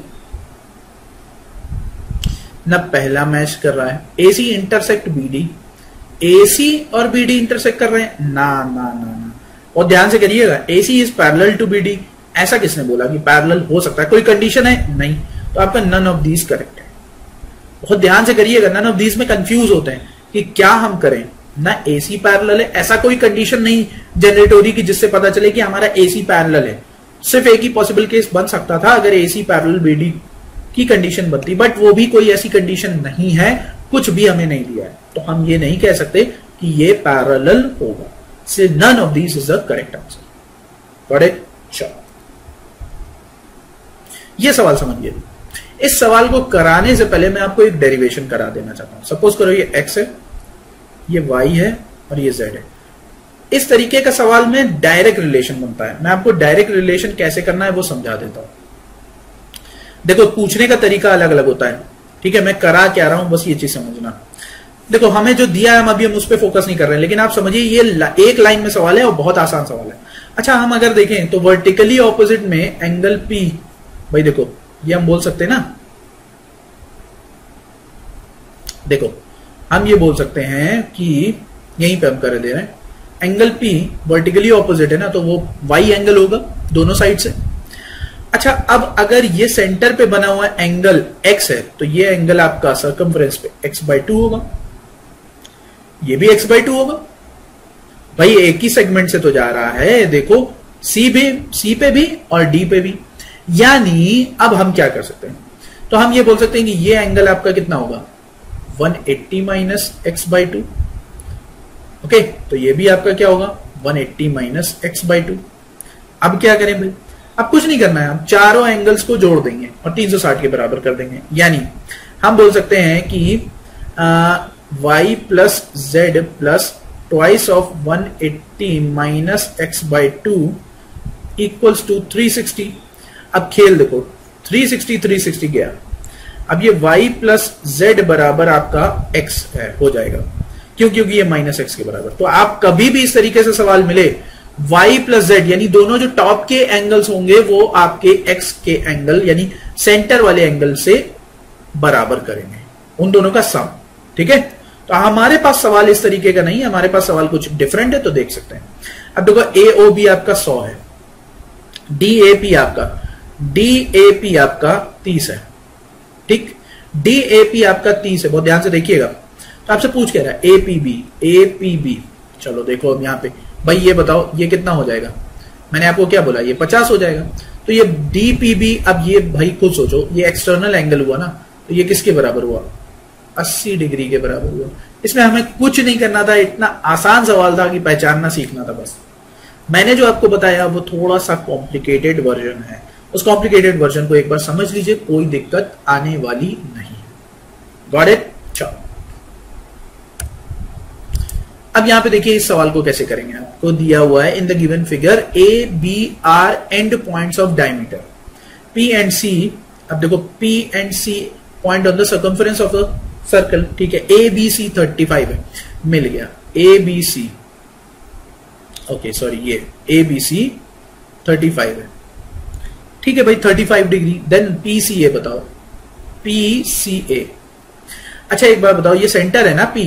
ना. पहला मैच कर रहा है. A C intersect B D. A C और B D इंटरसेक्ट कर रहे हैं ना ना ना ना. और ध्यान से करिएगा, A C is parallel to B D. ऐसा किसने बोला कि पैरेलल हो सकता है? कोई कंडीशन है? नहीं. तो आपका नन ऑफ दीज करेक्ट है. बहुत ध्यान से करिएगा ना, अब बीच में कंफ्यूज होते हैं कि क्या हम करें ना, एसी पैरेलल है, ऐसा कोई कंडीशन नहीं जनरेट हो रही कि जिससे पता चले कि हमारा एसी पैरेलल है। सिर्फ एक ही पॉसिबल केस बन सकता था अगर एसी पैरेलल बीडी की कंडीशन बनती, बट वो भी कोई ऐसी कंडीशन नहीं है, कुछ भी हमें नहीं दिया है, तो हम ये नहीं कह सकते कि ये पैरेलल होगा। So none of this is the correct answer. Got it? चलो ये सवाल समझिए। इस सवाल को कराने से पहले मैं आपको एक डेरिवेशन करा देना चाहता हूं। सपोज करो ये x है, ये y है और ये z है। इस तरीके का सवाल में डायरेक्ट रिलेशन बनता है। मैं आपको डायरेक्ट रिलेशन कैसे करना है वो समझा देता हूं। देखो पूछने का तरीका अलग अलग होता है, ठीक है, मैं करा क्या रहा हूं बस ये चीज समझना। देखो हमें जो दिया है हम अभी हम उस पर फोकस नहीं कर रहे हैं, लेकिन आप समझिए ये एक लाइन में सवाल है और बहुत आसान सवाल है। अच्छा हम अगर देखें तो वर्टिकली ऑपोजिट में एंगल पी, भाई देखो ये हम बोल सकते हैं ना, देखो हम ये बोल सकते हैं कि यहीं पे हम कर दे रहे हैं एंगल P वर्टिकली ऑपोजिट है ना, तो वो Y एंगल होगा दोनों साइड से। अच्छा अब अगर ये सेंटर पे बना हुआ एंगल X है तो ये एंगल आपका सर्कमफ्रेंस पे X बाई टू होगा, ये भी X बाई टू होगा। भाई एक ही सेगमेंट से तो जा रहा है, देखो C भी, C पे भी और D पे भी। यानी अब हम क्या कर सकते हैं, तो हम ये बोल सकते हैं कि ये एंगल आपका कितना होगा एक सौ अस्सी minus X by two, okay, तो ये भी आपका क्या होगा एक सौ अस्सी माइनस एक्स बाई टू। अब क्या करें भाई, अब कुछ नहीं करना है, हम चारों एंगल्स को जोड़ देंगे और तीन सौ साठ के बराबर कर देंगे। यानी हम बोल सकते हैं कि Y plus Z plus twice of one eighty minus X by two equals to three sixty. अब खेल देखो तीन सौ साठ तीन सौ साठ गया, अब ये y प्लस जेड बराबर आपका x है, हो जाएगा क्यों, क्योंकि ये माइनस x के बराबर। तो आप कभी भी इस तरीके से सवाल मिले y प्लस जेड यानी दोनों जो टॉप के एंगल्स होंगे वो आपके x के एंगल यानी सेंटर वाले एंगल से बराबर करेंगे, उन दोनों का सम, ठीक है। तो हमारे पास सवाल इस तरीके का नहीं है, हमारे पास सवाल कुछ डिफरेंट है, तो देख सकते हैं। अब देखो ए ओ बी आपका सौ है, डी ए पी आपका D A P आपका तीस है, ठीक, D A P आपका तीस है, बहुत ध्यान से देखिएगा। तो आपसे पूछ क्या रहा है A P B A P B, चलो देखो अब यहाँ पे भाई ये बताओ ये कितना हो जाएगा, मैंने आपको क्या बोला ये पचास हो जाएगा, तो ये D P B, अब ये भाई खुद सोचो ये एक्सटर्नल एंगल हुआ ना, तो ये किसके बराबर हुआ अस्सी डिग्री के बराबर हुआ। इसमें हमें कुछ नहीं करना था, इतना आसान सवाल था कि पहचानना सीखना था बस। मैंने जो आपको बताया वो थोड़ा सा कॉम्प्लिकेटेड वर्जन है, उस कॉम्प्लिकेटेड वर्जन को एक बार समझ लीजिए, कोई दिक्कत आने वाली नहीं है। Got it? चलो अब यहां पे देखिए इस सवाल को कैसे करेंगे। आपको दिया हुआ है in the given figure A B are end points of diameter P and C. अब देखो P and C point on the circumference of the circle, ठीक है, A B C thirty five है, मिल गया A B C, okay sorry ये A B C thirty five है, ठीक है भाई पैंतीस डिग्री। देन P C A बताओ, P C A, अच्छा एक बार बताओ ये सेंटर है ना P,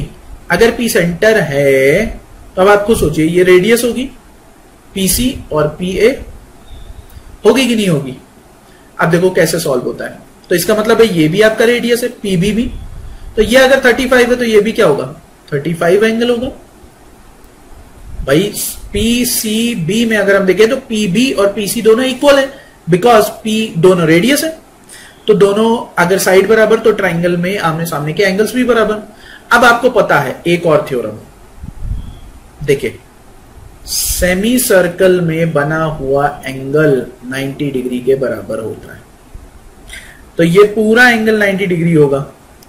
अगर P सेंटर है तो अब आपको सोचिए ये रेडियस होगी P C और P A होगी कि नहीं होगी। अब देखो कैसे सॉल्व होता है, तो इसका मतलब है ये भी आपका रेडियस है P B भी, तो ये अगर पैंतीस है तो ये भी क्या होगा पैंतीस एंगल होगा। भाई P C B में अगर हम देखें तो P B और P C दोनों इक्वल है, बिकॉज P दोनों रेडियस है, तो दोनों अगर साइड बराबर तो ट्राइंगल में आमने सामने के एंगल्स भी बराबर। अब आपको पता है एक और थ्योरम, देखिए सेमी सर्कल में बना हुआ एंगल नब्बे डिग्री के बराबर होता है, तो ये पूरा एंगल नब्बे डिग्री होगा,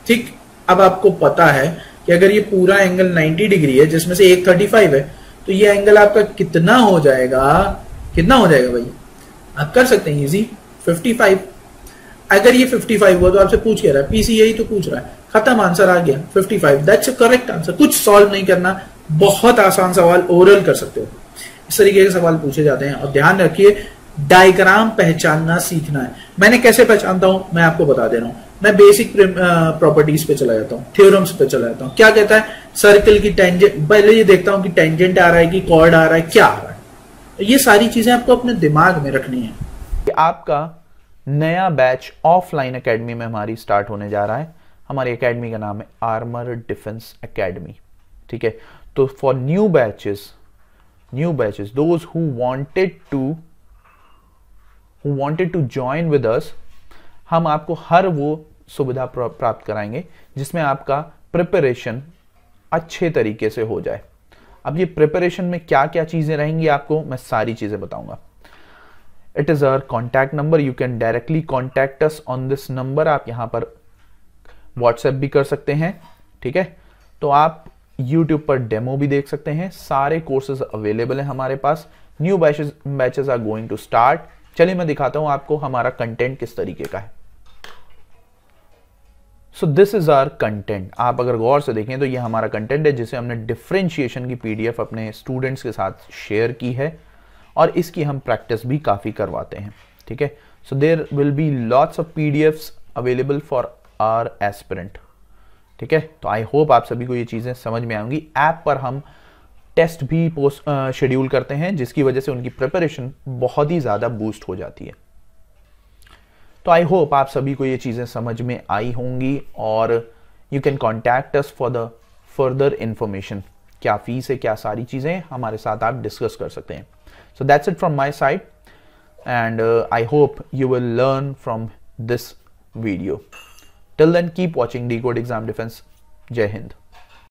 ठीक। अब आपको पता है कि अगर ये पूरा एंगल नब्बे डिग्री है जिसमें से एक पैंतीस है, तो ये एंगल आपका कितना हो जाएगा, कितना हो जाएगा भाई, आप कर सकते हैं इजी पचपन। अगर ये पचपन हुआ तो आपसे पूछ क्या रहा है पीसी, यही तो पूछ रहा है, खत्म, आंसर आ गया पचपन, दैट्स करेक्ट आंसर। कुछ सॉल्व नहीं करना, बहुत आसान सवाल, ओरल कर सकते हो, इस तरीके के सवाल पूछे जाते हैं। और ध्यान रखिए डायग्राम पहचानना सीखना है। मैंने कैसे पहचानता हूं मैं आपको बता दे रहा हूं, मैं बेसिक प्रॉपर्टीज पे चला जाता हूँ, थ्योरम्स पे चला जाता हूँ। क्या कहता है सर्कल की टेंजेंट, पहले ये देखता हूँ कि टेंजेंट आ रहा है कि कॉर्ड आ रहा है, क्या आ रहा है, ये सारी चीजें आपको अपने दिमाग में रखनी है। आपका नया बैच ऑफलाइन एकेडमी में हमारी स्टार्ट होने जा रहा है, हमारी एकेडमी का नाम है आर्मर डिफेंस एकेडमी, ठीक है। तो for new batches, new batches those who wanted to who wanted to join with us, हम आपको हर वो सुविधा प्राप्त कराएंगे जिसमें आपका प्रिपरेशन अच्छे तरीके से हो जाए। अब ये प्रिपरेशन में क्या क्या चीजें रहेंगी आपको मैं सारी चीजें बताऊंगा। It is our contact number, you can directly contact us on this number. आप यहां पर व्हाट्सएप भी कर सकते हैं, ठीक है। तो आप यूट्यूब पर डेमो भी देख सकते हैं, सारे कोर्सेज अवेलेबल हैं हमारे पास। New batches batches are going to start. चलिए मैं दिखाता हूं आपको हमारा कंटेंट किस तरीके का है। So this is our content. आप अगर गौर से देखें तो ये हमारा कंटेंट है जिसे हमने डिफरेंशिएशन की पीडीएफ अपने स्टूडेंट्स के साथ शेयर की है और इसकी हम प्रैक्टिस भी काफ़ी करवाते हैं, ठीक है। So there will be lots of PDFs available for our aspirant, ठीक है। तो आई होप आप सभी को ये चीज़ें समझ में आएंगी। ऐप पर हम टेस्ट भी पोस्ट शेड्यूल करते हैं जिसकी वजह से उनकी प्रिपरेशन बहुत ही ज़्यादा बूस्ट हो जाती है। तो आई होप आप सभी को ये चीज़ें समझ में आई होंगी और you can contact us for the further information. क्या फीस है, क्या सारी चीज़ें हमारे साथ आप डिस्कस कर सकते हैं। So that's it from my side and I hope you will learn from this video. Till then, keep watching Decode Exam Defense. Jai Hind.